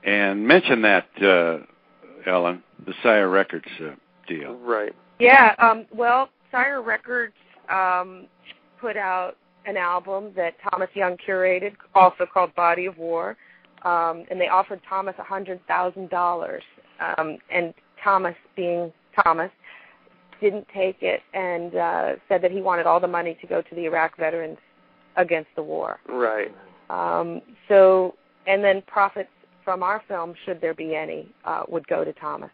and mentioned that, uh, Ellen, the Sire Records uh, deal. Right. Yeah, um, well, Sire Records um, put out an album that Thomas Young curated, also called Body of War, um, and they offered Thomas one hundred thousand dollars, um, and Thomas, being Thomas, didn't take it, and uh, said that he wanted all the money to go to the Iraq Veterans Against the War. Right. Um, so, and then profits from our film, should there be any, uh, would go to Thomas.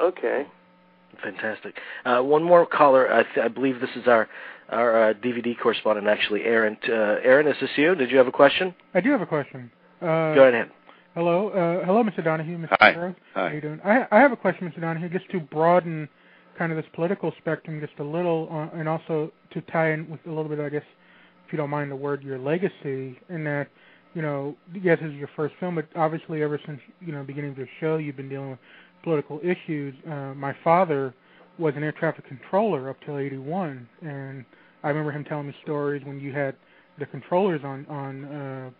Okay. Fantastic. Uh, one more caller. I, th- I believe this is our our uh, D V D correspondent, actually, Aaron. Uh, Aaron, is this you? Did you have a question? I do have a question. Uh, go ahead. Hello. Uh, hello, Mister Donahue. Mister Hi. Burrows. Hi. How are you doing? I, I have a question, Mister Donahue, just to broaden kind of this political spectrum just a little, uh, and also to tie in with a little bit, I guess, if you don't mind the word, your legacy, in that, you know, yes, this is your first film, but obviously ever since, you know, beginning of the show, you've been dealing with political issues. Uh, my father was an air traffic controller up till eighty-one, and I remember him telling me stories when you had the controllers on on uh,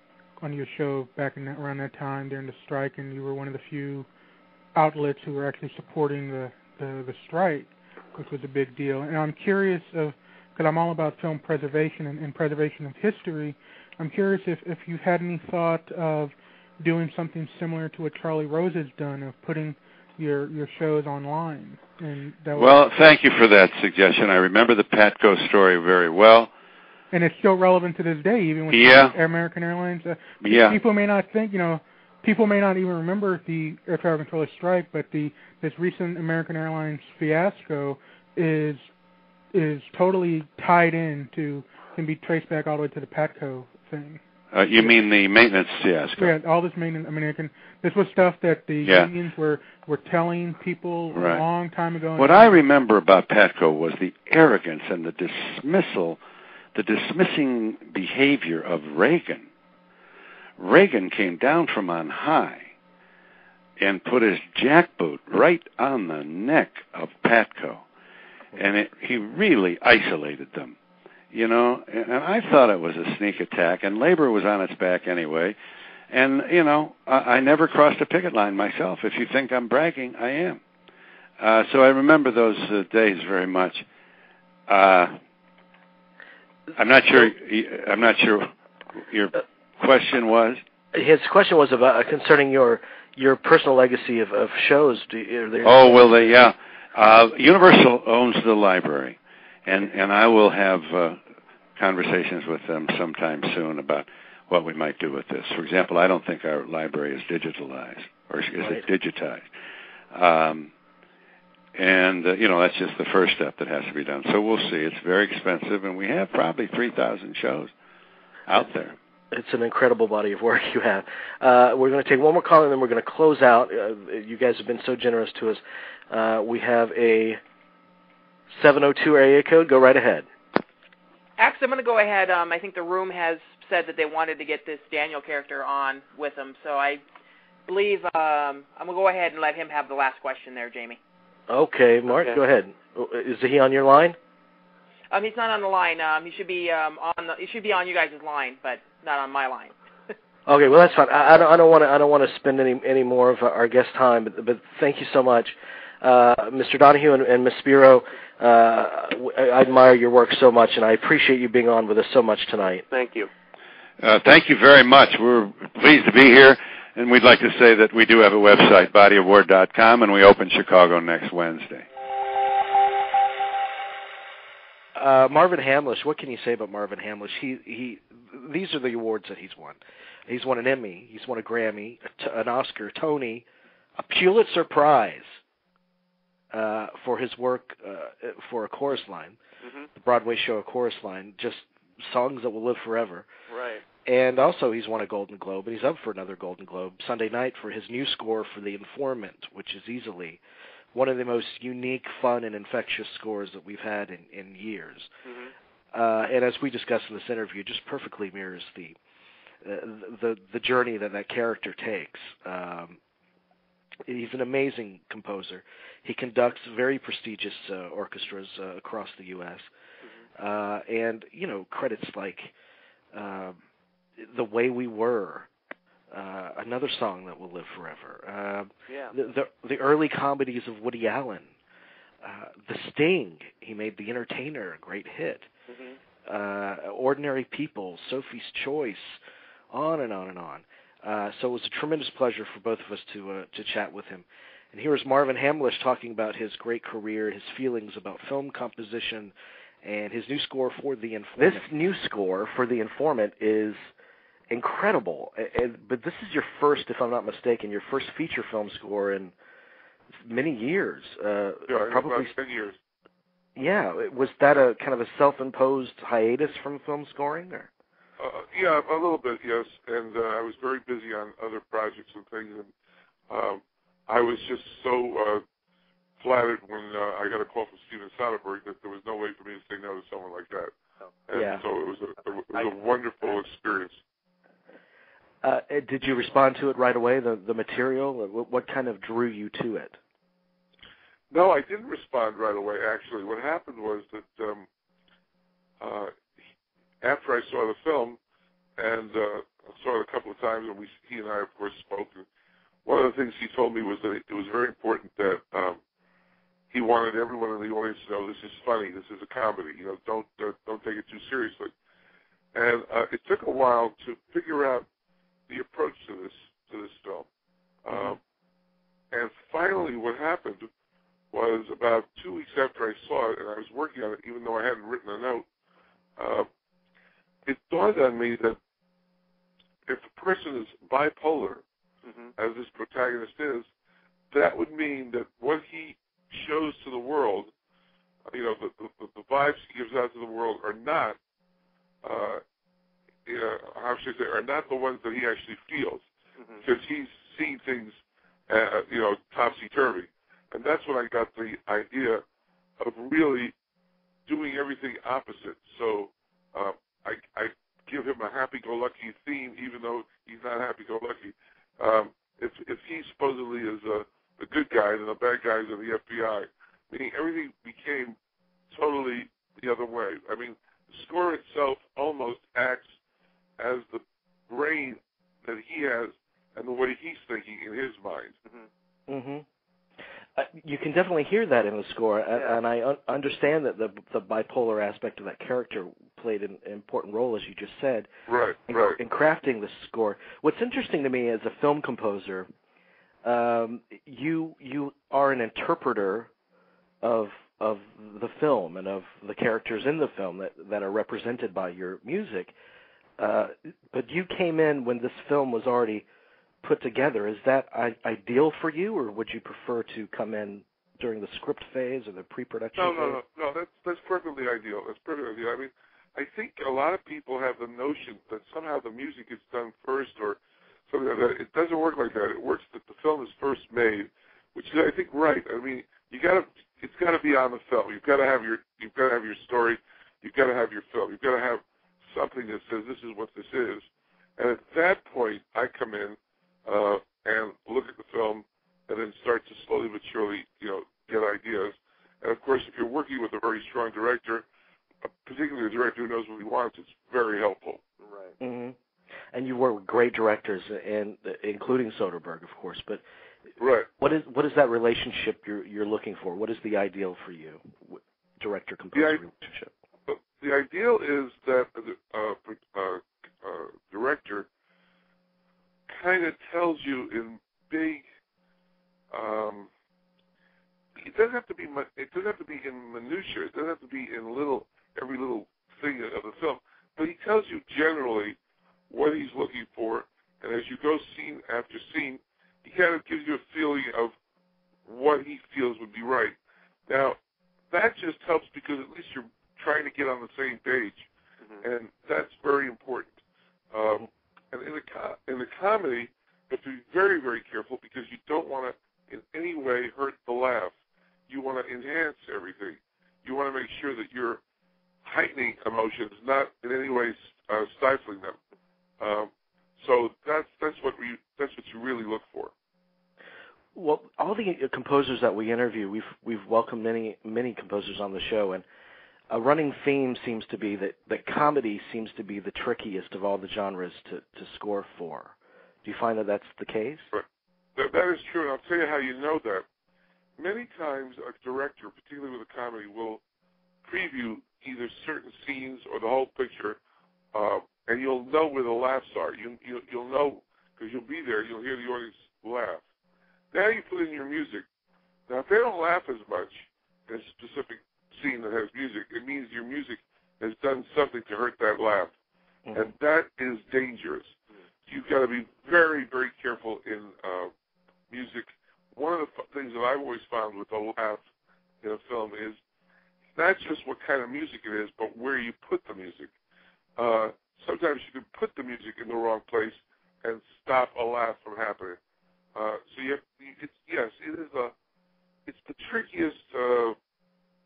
on your show back in that, around that time during the strike, and you were one of the few outlets who were actually supporting the, the, the strike, which was a big deal. And I'm curious of, because I'm all about film preservation and, and preservation of history, I'm curious if, if you had any thought of doing something similar to what Charlie Rose has done, of putting your your shows online. And that well, was- thank you for that suggestion. I remember the PATCO story very well. And it's still relevant to this day, even with yeah. American Airlines. Uh, yeah. People may not think, you know, people may not even remember the air traffic controller strike, but the this recent American Airlines fiasco is... is totally tied in to, can be traced back all the way to the PATCO thing. Uh, you mean the maintenance fiasco? Yeah, all this maintenance. I mean, it can, this was stuff that the yeah. unions were, were telling people right. a long time ago. What I remember about PATCO was the arrogance and the dismissal, the dismissing behavior of Reagan. Reagan came down from on high and put his jackboot right on the neck of PATCO. And it, he really isolated them, you know. And I thought it was a sneak attack, and labor was on its back anyway. And, you know, I, I never crossed a picket line myself. If you think I'm bragging, I am. Uh, so I remember those uh, days very much. Uh, I'm not sure. I'm not sure your question was. His question was about uh, concerning your your personal legacy of, of shows. Do you, are there oh well, they, yeah. Uh, Universal owns the library, and, and I will have uh, conversations with them sometime soon about what we might do with this. For example, I don't think our library is digitalized, or is right. it digitized? Um, and, uh, you know, that's just the first step that has to be done. So we'll see. It's very expensive, and we have probably three thousand shows out there. It's an incredible body of work you have. Uh, we're going to take one more call, and then we're going to close out. Uh, you guys have been so generous to us. Uh, we have a seven oh two area code. Go right ahead. Actually, I'm going to go ahead. Um, I think the room has said that they wanted to get this Daniel character on with them, so I believe um, I'm going to go ahead and let him have the last question there, Jamie. Okay, Mark, okay. Go ahead. Is he on your line? Um, he's not on the line. Um, he should be um, on. The, he should be on you guys' line, but not on my line. Okay, well that's fine. I, I don't want to. I don't want to spend any any more of our guest time. But, but thank you so much. uh, Mister Donahue and, and Miz Spiro, uh, I admire your work so much, and I appreciate you being on with us so much tonight. Thank you. Uh, thank you very much. We're pleased to be here, and we'd like to say that we do have a website, body of war dot com, and we open Chicago next Wednesday. Uh, Marvin Hamlisch, what can you say about Marvin Hamlisch? He, he, these are the awards that he's won. He's won an Emmy, he's won a Grammy, a t- an Oscar, a Tony, a Pulitzer Prize uh, for his work uh, for A Chorus Line, mm-hmm. the Broadway show A Chorus Line, just songs that will live forever. Right. And also he's won a Golden Globe, and he's up for another Golden Globe Sunday night for his new score for The Informant, which is easily one of the most unique, fun, and infectious scores that we've had in, in years. Mm-hmm. Uh, and as we discussed in this interview, just perfectly mirrors the uh, the, the journey that that character takes. Um, he's an amazing composer. He conducts very prestigious uh, orchestras uh, across the U S Mm-hmm. Uh, and, you know, credits like uh, The Way We Were, Uh, another song that will live forever. Uh, yeah. the, the the early comedies of Woody Allen, uh, The Sting. He made The Entertainer a great hit. Mm-hmm. Uh, Ordinary People, Sophie's Choice, on and on and on. Uh, so it was a tremendous pleasure for both of us to uh, to chat with him. And here is Marvin Hamlisch talking about his great career, his feelings about film composition, and his new score for The Informant. This new score for The Informant is incredible, but this is your first, if I'm not mistaken, your first feature film score in many years. Uh, yeah, probably ten years. Yeah, was that a kind of a self-imposed hiatus from film scoring? Or? Uh, yeah, a little bit, yes. And uh, I was very busy on other projects and things, and um, I was just so uh, flattered when uh, I got a call from Steven Soderbergh that there was no way for me to say no to someone like that. And yeah. So it was a, it was a I, wonderful experience. Uh, did you respond to it right away, the, the material? What, what kind of drew you to it? No, I didn't respond right away, actually. What happened was that um, uh, after I saw the film, and uh, saw it a couple of times, and we, he and I, of course, spoke, and one of the things he told me was that it was very important that um, he wanted everyone in the audience to know this is funny, this is a comedy, you know, don't, uh, don't take it too seriously. And uh, it took a while to figure out the approach to this to this film, um, and finally, what happened was about two weeks after I saw it, and I was working on it, even though I hadn't written a note. Uh, it dawned on me that if a person is bipolar, mm-hmm. as this protagonist is, that would mean that what he shows to the world, you know, the the, the vibes he gives out to the world, are not. Uh, Uh, how should I say, are not the ones that he actually feels, because mm-hmm. he's seeing things, uh, you know, topsy-turvy. And that's when I got the idea of really doing everything opposite. So uh, I, I give him a happy-go-lucky theme, even though he's not happy-go-lucky. Um, if, if he supposedly is a, a good guy, then the bad guys are the F B I. Meaning everything became totally the other way. I mean, the score itself almost acts as the brain that he has and the way he's thinking in his mind. Mm-hmm. Mm-hmm. Uh, you can definitely hear that in the score, yeah. and I un- understand that the, the bipolar aspect of that character played an important role, as you just said, right, in, right. in crafting the score. What's interesting to me as a film composer, um, you you are an interpreter of of the film and of the characters in the film that, that are represented by your music. Uh, but you came in when this film was already put together. Is that I- ideal for you, or would you prefer to come in during the script phase or the pre-production no, phase? No, no, no. That's, that's perfectly ideal. That's perfectly ideal. I mean, I think a lot of people have the notion that somehow the music is done first or something like that. It doesn't work like that. It works that the film is first made, which is, I think, right. I mean, you got to. It's got to be on the film. You've got to have your. You've got to have your story. You've got to have your film. You've got to have something that says this is what this is, and at that point I come in uh, and look at the film, and then start to slowly but surely, you know, get ideas. And of course, if you're working with a very strong director, particularly a director who knows what he wants, it's very helpful. Right. Mm-hmm. And you work with great directors, and including Soderbergh, of course. But right. What is what is that relationship you're you're looking for? What is the ideal for you, director composer relationship? The ideal is that a uh, uh, uh, director kind of tells you in big. Um, it doesn't have to be. It doesn't have to be in minutia. It doesn't have to be in little every little thing of the film. But he tells you generally what he's looking for, and as you go scene after scene, he kind of gives you a feeling of what he feels would be right. Now, that just helps because at least you're trying to get on the same page, mm-hmm. and that's very important. Um, and in the co- in the comedy, you have to be very, very careful because you don't want to in any way hurt the laugh. You want to enhance everything. You want to make sure that you're heightening emotions, not in any way uh, stifling them. Um, so that's that's what we that's what you really look for. Well, all the composers that we interview, we've we've welcomed many many composers on the show, and a running theme seems to be that, that comedy seems to be the trickiest of all the genres to, to score for. Do you find that that's the case? Right. That, that is true, and I'll tell you how you know that. Many times a director, particularly with a comedy, will preview either certain scenes or the whole picture, uh, and you'll know where the laughs are. You, you, you'll know, because you'll be there, you'll hear the audience laugh. Now you put in your music. Now, if they don't laugh as much in a specific scene that has music, it means your music has done something to hurt that laugh. Mm-hmm. And that is dangerous. You've got to be very, very careful in uh, music. One of the f- things that I've always found with a laugh in a film is not just what kind of music it is, but where you put the music. Uh, sometimes you can put the music in the wrong place and stop a laugh from happening. Uh, so you have, it's, yes, it is a, it's the trickiest uh,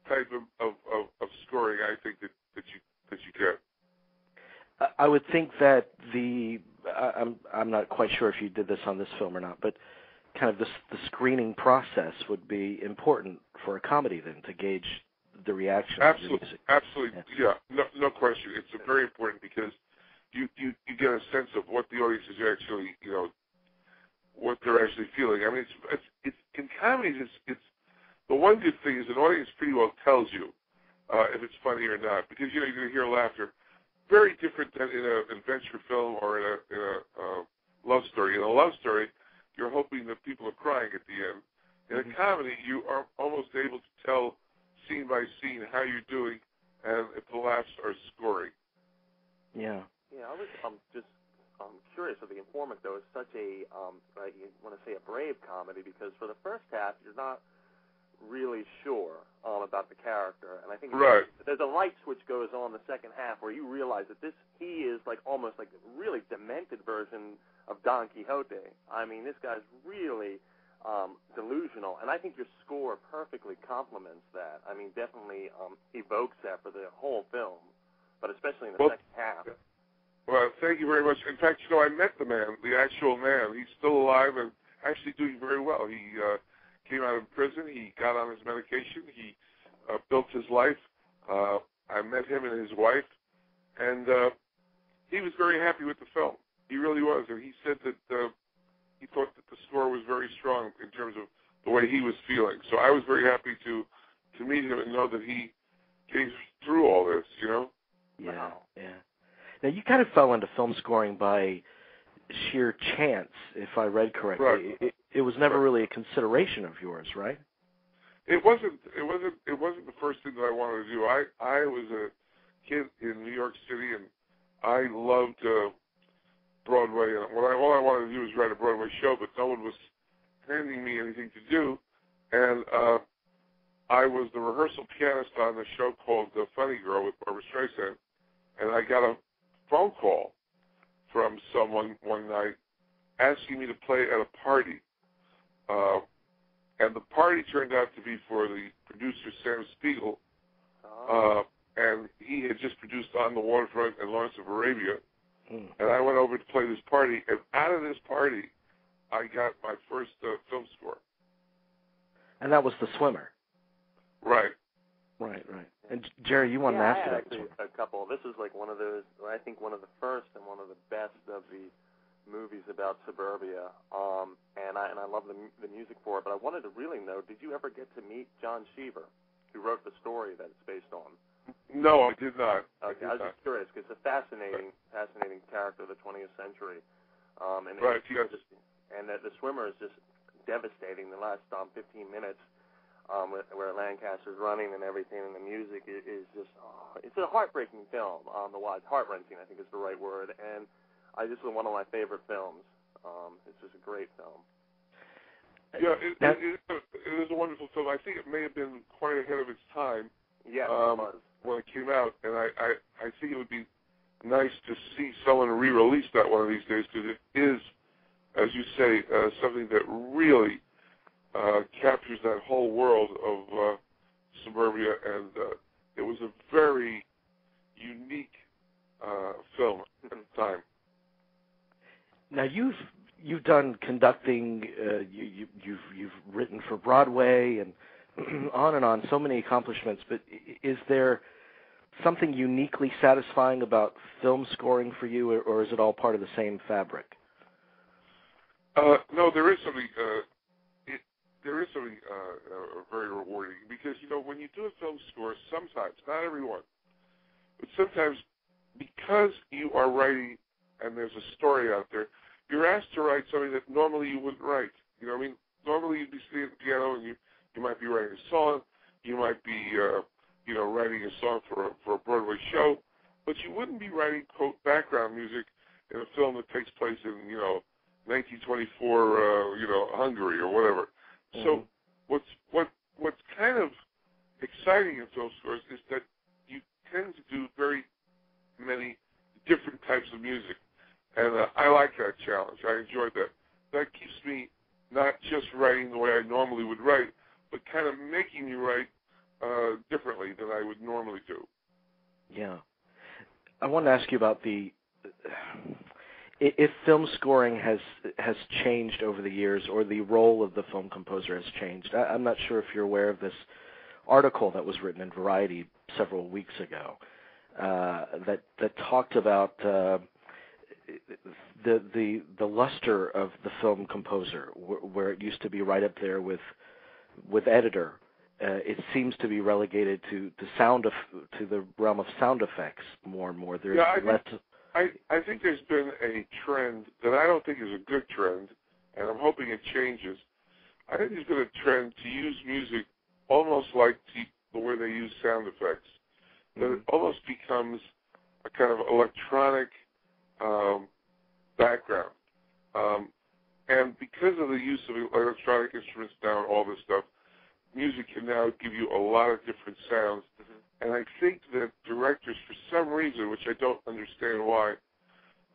type of, of, of, of scoring I think that, that you that you get. I would think that the I'm I'm not quite sure if you did this on this film or not, but kind of this, the screening process would be important for a comedy then to gauge the reaction. Absolutely, absolutely, yeah, yeah no, no question. It's a very important because you, you you get a sense of what the audience is actually, you know, what they're actually feeling. I mean, it's it's, it's in comedies, it's, it's the one good thing is an audience pretty well tells you uh, if it's funny or not because you know you're going to hear laughter. Very different than in an adventure film or in a, in a uh, love story. In a love story, you're hoping that people are crying at the end. In mm-hmm. a comedy, you are almost able to tell scene by scene how you're doing and if the laughs are scoring. Yeah. Yeah, I was um, just um, curious of The Informant, though. It's such a, um, I want to say a brave comedy because for the first half, you're not really sure um, about the character, and I think right. there's a light switch goes on the second half where you realize that this he is like almost like a really demented version of Don Quixote. I mean, this guy's really um, delusional, and I think your score perfectly complements that. I mean, definitely um, evokes that for the whole film, but especially in the well, second half. Well, thank you very much. In fact, you know, I met the man, the actual man. He's still alive and actually doing very well. He uh, came out of prison. He got on his medication. He uh, built his life. Uh, I met him and his wife, and uh, he was very happy with the film. He really was, and he said that uh, he thought that the score was very strong in terms of the way he was feeling. So I was very happy to to meet him and know that he came through all this. You know? Yeah. Wow. Yeah. Now you kind of fell into film scoring by sheer chance, if I read correctly. Right. It, It was never really a consideration of yours, right? It wasn't. It wasn't. It wasn't the first thing that I wanted to do. I, I was a kid in New York City, and I loved uh, Broadway. And what I all I wanted to do was write a Broadway show, but no one was handing me anything to do. And uh, I was the rehearsal pianist on the show called The Funny Girl with Barbra Streisand, and I got a phone call from someone one night asking me to play at a party. Uh, and the party turned out to be for the producer, Sam Spiegel, oh. uh, and he had just produced On the Waterfront and Lawrence of Arabia, mm. and I went over to play this party, and out of this party, I got my first uh, film score. And that was The Swimmer. Right. Right, right. And, Jerry, you won yeah, an after that. A couple. This is like one of those, I think one of the first and one of the best of the movies about suburbia, um, and I and I love the the music for it. But I wanted to really know: did you ever get to meet John Cheever, who wrote the story that it's based on? No, I did not. Okay, I, did I was not. Just curious because it's a fascinating, right. fascinating character of the twentieth century. Um, and right. It, just, and the, the swimmer is just devastating. The last um, fifteen minutes, um, where, where Lancaster's running and everything, and the music is, is just—it's oh, a heartbreaking film. Um, the wise, heart-wrenching, I think, is the right word. And I just one of my favorite films. Um, it's just a great film. Yeah, it, it, it, it is a wonderful film. I think it may have been quite ahead of its time. Yeah, um, it was. When it came out, and I, I, I think it would be nice to see someone re-release that one of these days because it is, as you say, uh, something that really uh, captures that whole world of uh, suburbia, and uh, it was a very unique uh, film at the time. Now you've you've done conducting, uh, you, you, you've you've written for Broadway and on and on, so many accomplishments. But is there something uniquely satisfying about film scoring for you, or, or is it all part of the same fabric? Uh, no, there is something. Uh, it, there is something uh, uh, very rewarding because you know when you do a film score, sometimes, not everyone, but sometimes because you are writing and there's a story out there, you're asked to write something that normally you wouldn't write. You know what I mean? Normally you'd be sitting at the piano and you, you might be writing a song, you might be, uh, you know, writing a song for a, for a Broadway show, but you wouldn't be writing, quote, background music in a film that takes place in, you know, nineteen twenty-four, uh, you know, Hungary or whatever. Mm-hmm. So what's what what's kind of exciting in film scores is that you tend to do very many different types of music. And uh, I like that challenge. I enjoyed that. That keeps me not just writing the way I normally would write, but kind of making me write uh, differently than I would normally do. Yeah. I wanted to ask you about the uh, if film scoring has has changed over the years or the role of the film composer has changed. I, I'm not sure if you're aware of this article that was written in Variety several weeks ago uh, that, that talked about uh, the the the luster of the film composer, wh where it used to be right up there with with editor, uh, it seems to be relegated to to sound of, to the realm of sound effects more and more. There's yeah, I, less think, I I think there's been a trend that I don't think is a good trend, and I'm hoping it changes. I think there's been a trend to use music almost like the way they use sound effects. Mm-hmm. That it almost becomes a kind of electronic Um, background, um, and because of the use of electronic instruments now and all this stuff, music can now give you a lot of different sounds. Mm-hmm. And I think that directors, for some reason, which I don't understand why,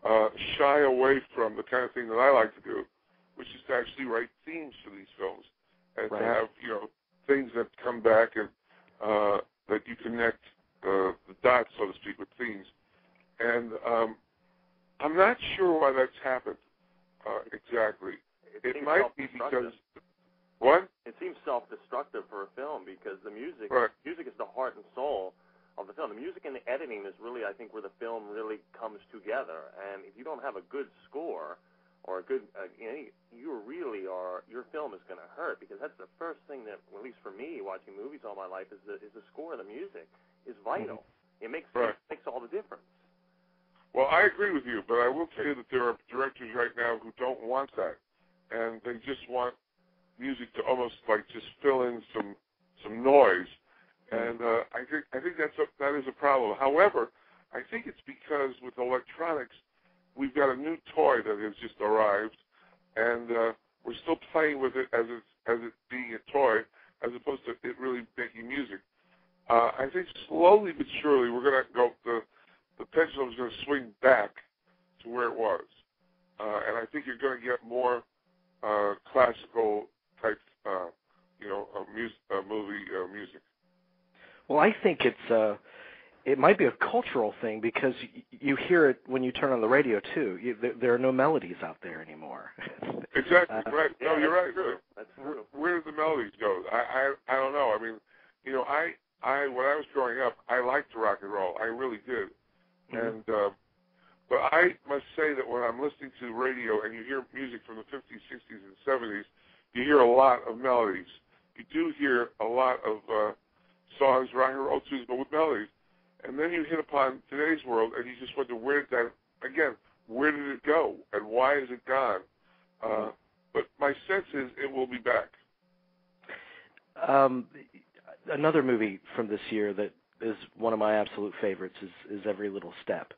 uh, shy away from the kind of thing that I like to do, which is to actually write themes for these films and right. to have you know things that come back and uh, that you connect uh, the dots, so to speak, with themes. And um, I'm not sure why that's happened uh, exactly. It, it might be because what? It seems self-destructive for a film because the music, right. music is the heart and soul of the film. The music and the editing is really, I think, where the film really comes together. And if you don't have a good score or a good, uh, any, you really are your film is going to hurt because that's the first thing that, at least for me, watching movies all my life, is the is the score. The music is vital. Mm-hmm. It makes right. it makes all the difference. Well, I agree with you, but I will tell you that there are directors right now who don't want that, and they just want music to almost like just fill in some some noise, and uh, I think I think that's a, that is a problem. However, I think it's because with electronics, we've got a new toy that has just arrived, and uh, we're still playing with it as it as it being a toy, as opposed to it really making music. Uh, I think slowly but surely we're going to go the The pendulum is going to swing back to where it was, uh, and I think you're going to get more uh, classical type, uh, you know, uh, music, uh, movie uh, music. Well, I think it's uh, it might be a cultural thing because you hear it when you turn on the radio too. You, there, there are no melodies out there anymore. Exactly uh, right. No, yeah, you're right. Really. That's true. Where, where do the melodies go? I, I I don't know. I mean, you know, I I when I was growing up, I liked rock and roll. I really did. And uh, But I must say that when I'm listening to radio and you hear music from the fifties, sixties, and seventies, you hear a lot of melodies. You do hear a lot of uh, songs, rock and roll tunes, but with melodies. And then you hit upon today's world, and you just wonder where did that, again, where did it go, and why is it gone? Uh, but my sense is it will be back. Um, another movie from this year that is one of my absolute favorites is, is Every Little Step.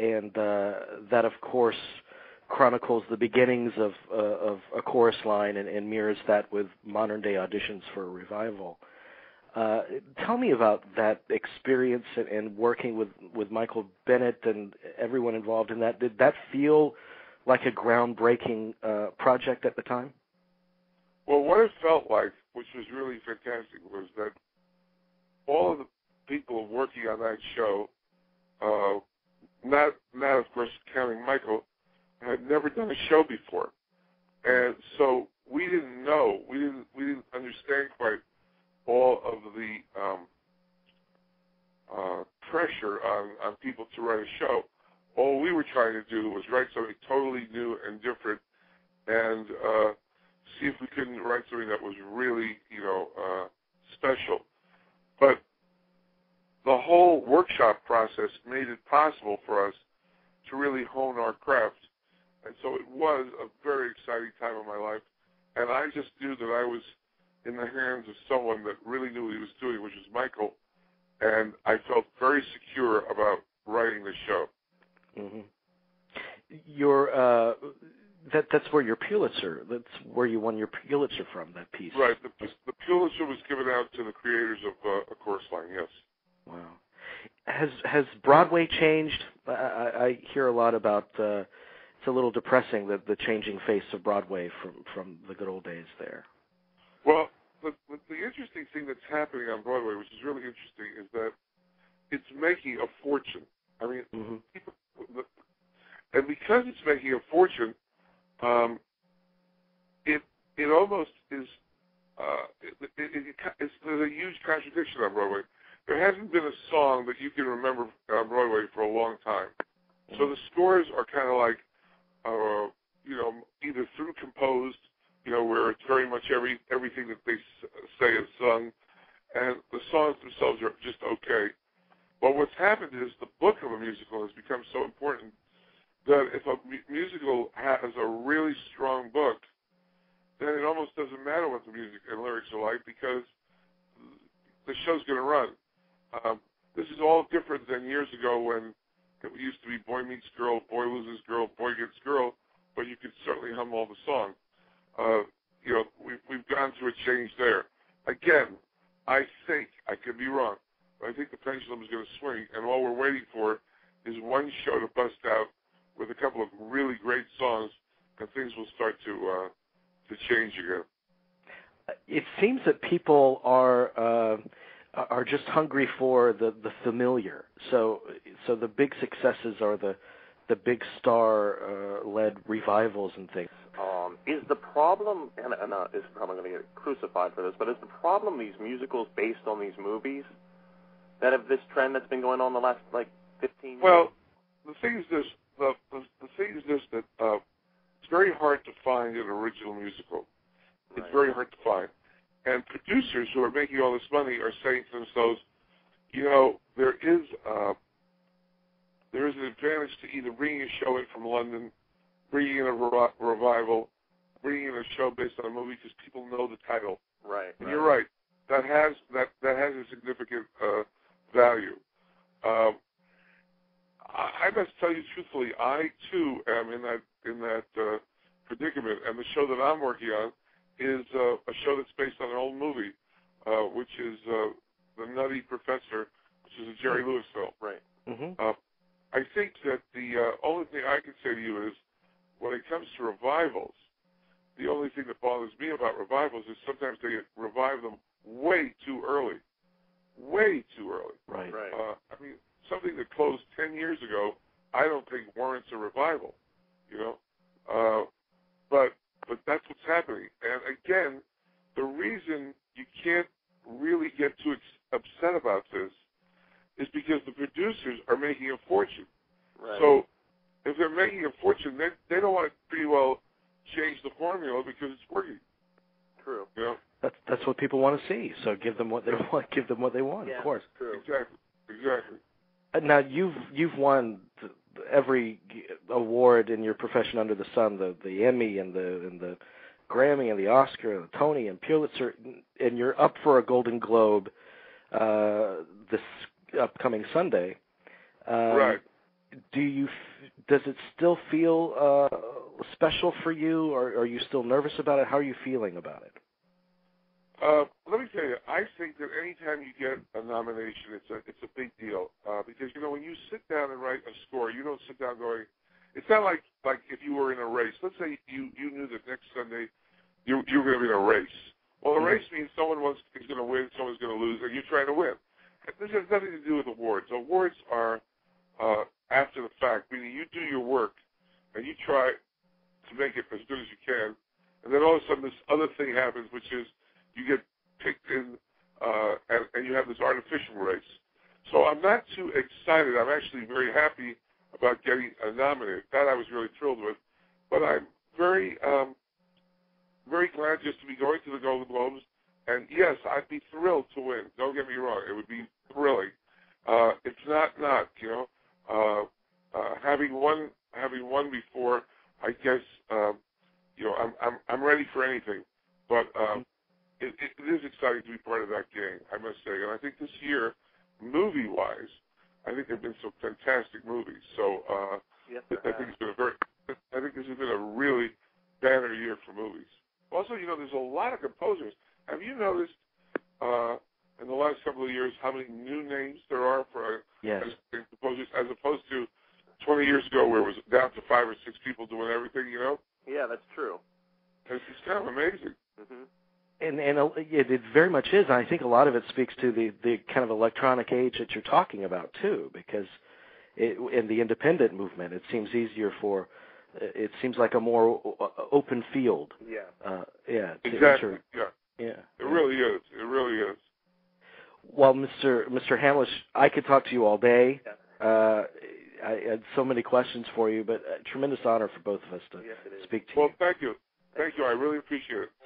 And uh, that, of course, chronicles the beginnings of, uh, of A Chorus Line and, and mirrors that with modern-day auditions for a revival. Uh, tell me about that experience and, and working with, with Michael Bennett and everyone involved in that. Did that feel like a groundbreaking uh, project at the time? Well, what it felt like, which was really fantastic, was that all of the people working on that show, uh, not, not of course counting Michael, had never done a show before. And so we didn't know, we didn't, we didn't understand quite all of the um, uh, pressure on, on people to run a show. All we were trying to do was write something totally new and different and uh, see if we couldn't write something that was really, you know, uh, special. But the whole workshop process made it possible for us to really hone our craft. And so it was a very exciting time in my life. And I just knew that I was in the hands of someone that really knew what he was doing, which was Michael, and I felt very secure about writing the show. Mm-hmm. Your uh, that that's where your Pulitzer, that's where you won your Pulitzer from, that piece. Right. The, the Pulitzer was given out to the creators of uh, A Chorus Line. Yes. Wow. Has has Broadway changed? I, I hear a lot about. Uh, it's a little depressing that the changing face of Broadway from from the good old days there. Well, the, the interesting thing that's happening on Broadway, which is really interesting, is that it's making a fortune. I mean, mm-hmm. people, and because it's making a fortune, um, it it almost is. Uh, it, it, it, it's, there's a huge contradiction on Broadway. There hasn't been a song that you can remember on Broadway for a long time. Mm-hmm. So the scores are kind of like, uh, you know, either through composed. You know, where it's very much every everything that they say is sung, and the songs themselves are just okay. But what's happened is the book of a musical has become so important that if a musical has a really strong book, then it almost doesn't matter what the music and lyrics are like because the show's going to run. Um, this is all different than years ago when it used to be boy meets girl, boy loses girl, boy gets girl, but you could certainly hum all the songs. Uh, you know, we've, we've gone through a change there. Again, I think, I could be wrong, but I think the pendulum is going to swing, and all we're waiting for is one show to bust out with a couple of really great songs, and things will start to uh, to change again. It seems that people are uh, are just hungry for the, the familiar. So so the big successes are the the big star-led uh, revivals and things. Um, is the problem, and, and uh, is probably going to get crucified for this, but is the problem these musicals based on these movies that have this trend that's been going on the last, like, fifteen years? Well, the thing is this, the, the, the thing is this that uh, it's very hard to find an original musical. Right. It's very hard to find. And producers who are making all this money are saying to themselves, you know, there is uh, there is an advantage to either bringing a show in from London, bringing in a re- revival, bringing in a show based on a movie because people know the title. Right. And right. You're right. That has that, that has a significant uh, value. Um, I, I must tell you truthfully, I too am in that in that uh, predicament. And the show that I'm working on is uh, a show that's based on an old movie, uh, which is uh, The Nutty Professor, which is a Jerry Lewis film. Right. Mm-hmm. Uh, I think that the uh, only thing I can say to you is, when it comes to revivals, the only thing that bothers me about revivals is sometimes they revive them way too early, way too early. Right. Right. Uh, I mean, something that closed ten years ago, I don't think warrants a revival. You know, uh, but but that's what's happening. And again, the reason you can't really get too ex- upset about this is because the producers are making a fortune. Right. So If they're making a fortune, they they don't want to pretty well change the formula because it's working. True. Yeah. You know? That's that's what people want to see. So give them what they want. Give them what they want. Yeah, of course. True. Exactly. Exactly. Now you've you've won every award in your profession under the sun, the the Emmy and the and the Grammy and the Oscar and the Tony and Pulitzer, and you're up for a Golden Globe uh, this upcoming Sunday. Um, right. Do you does it still feel uh, special for you, or are you still nervous about it? How are you feeling about it? Uh, let me tell you, I think that any time you get a nomination, it's a it's a big deal uh, because you know when you sit down and write a score, you don't sit down going. It's not like like if you were in a race. Let's say you, you knew that next Sunday you you were going to be in a race. Well, a mm-hmm. race means someone was is going to win, someone's going to lose, and you're trying to win. This has nothing to do with awards. Awards are uh, after the fact, meaning you do your work and you try to make it as good as you can, and then all of a sudden this other thing happens, which is you get picked in, uh, and, and you have this artificial race. So I'm not too excited. I'm actually very happy about getting a nominated. That I was really thrilled with. But I'm very, um, very glad just to be going to the Golden Globes. And, yes, I'd be thrilled to win. Don't get me wrong. It would be thrilling. Uh, it's not not, you know. Uh, uh, having won, having won before, I guess, um, you know, I'm, I'm, I'm ready for anything. But, um, It, it, it is exciting to be part of that game, I must say. And I think this year, movie-wise, I think there have been some fantastic movies. So uh, yes, I, I think it's been a very, I think this has been a really banner year for movies. Also, you know, there's a lot of composers. Have you noticed uh, in the last couple of years how many new names there are for yes. as, composers, as opposed to twenty years ago, where it was down to five or six people doing everything? You know? Yeah, that's true. It's, it's kind of amazing. Mm-hmm. And, and it, it very much is, and I think a lot of it speaks to the, the kind of electronic age that you're talking about, too, because it, in the independent movement, it seems easier for, it seems like a more open field. Yeah. Uh, yeah. Exactly, yeah. yeah. It yeah. really is. It really is. Well, Mister Mister Hamlisch, I could talk to you all day. Yeah. Uh, I had so many questions for you, but a tremendous honor for both of us to yes, it is. speak to well, you. Well, thank you. Thank you. I really appreciate it.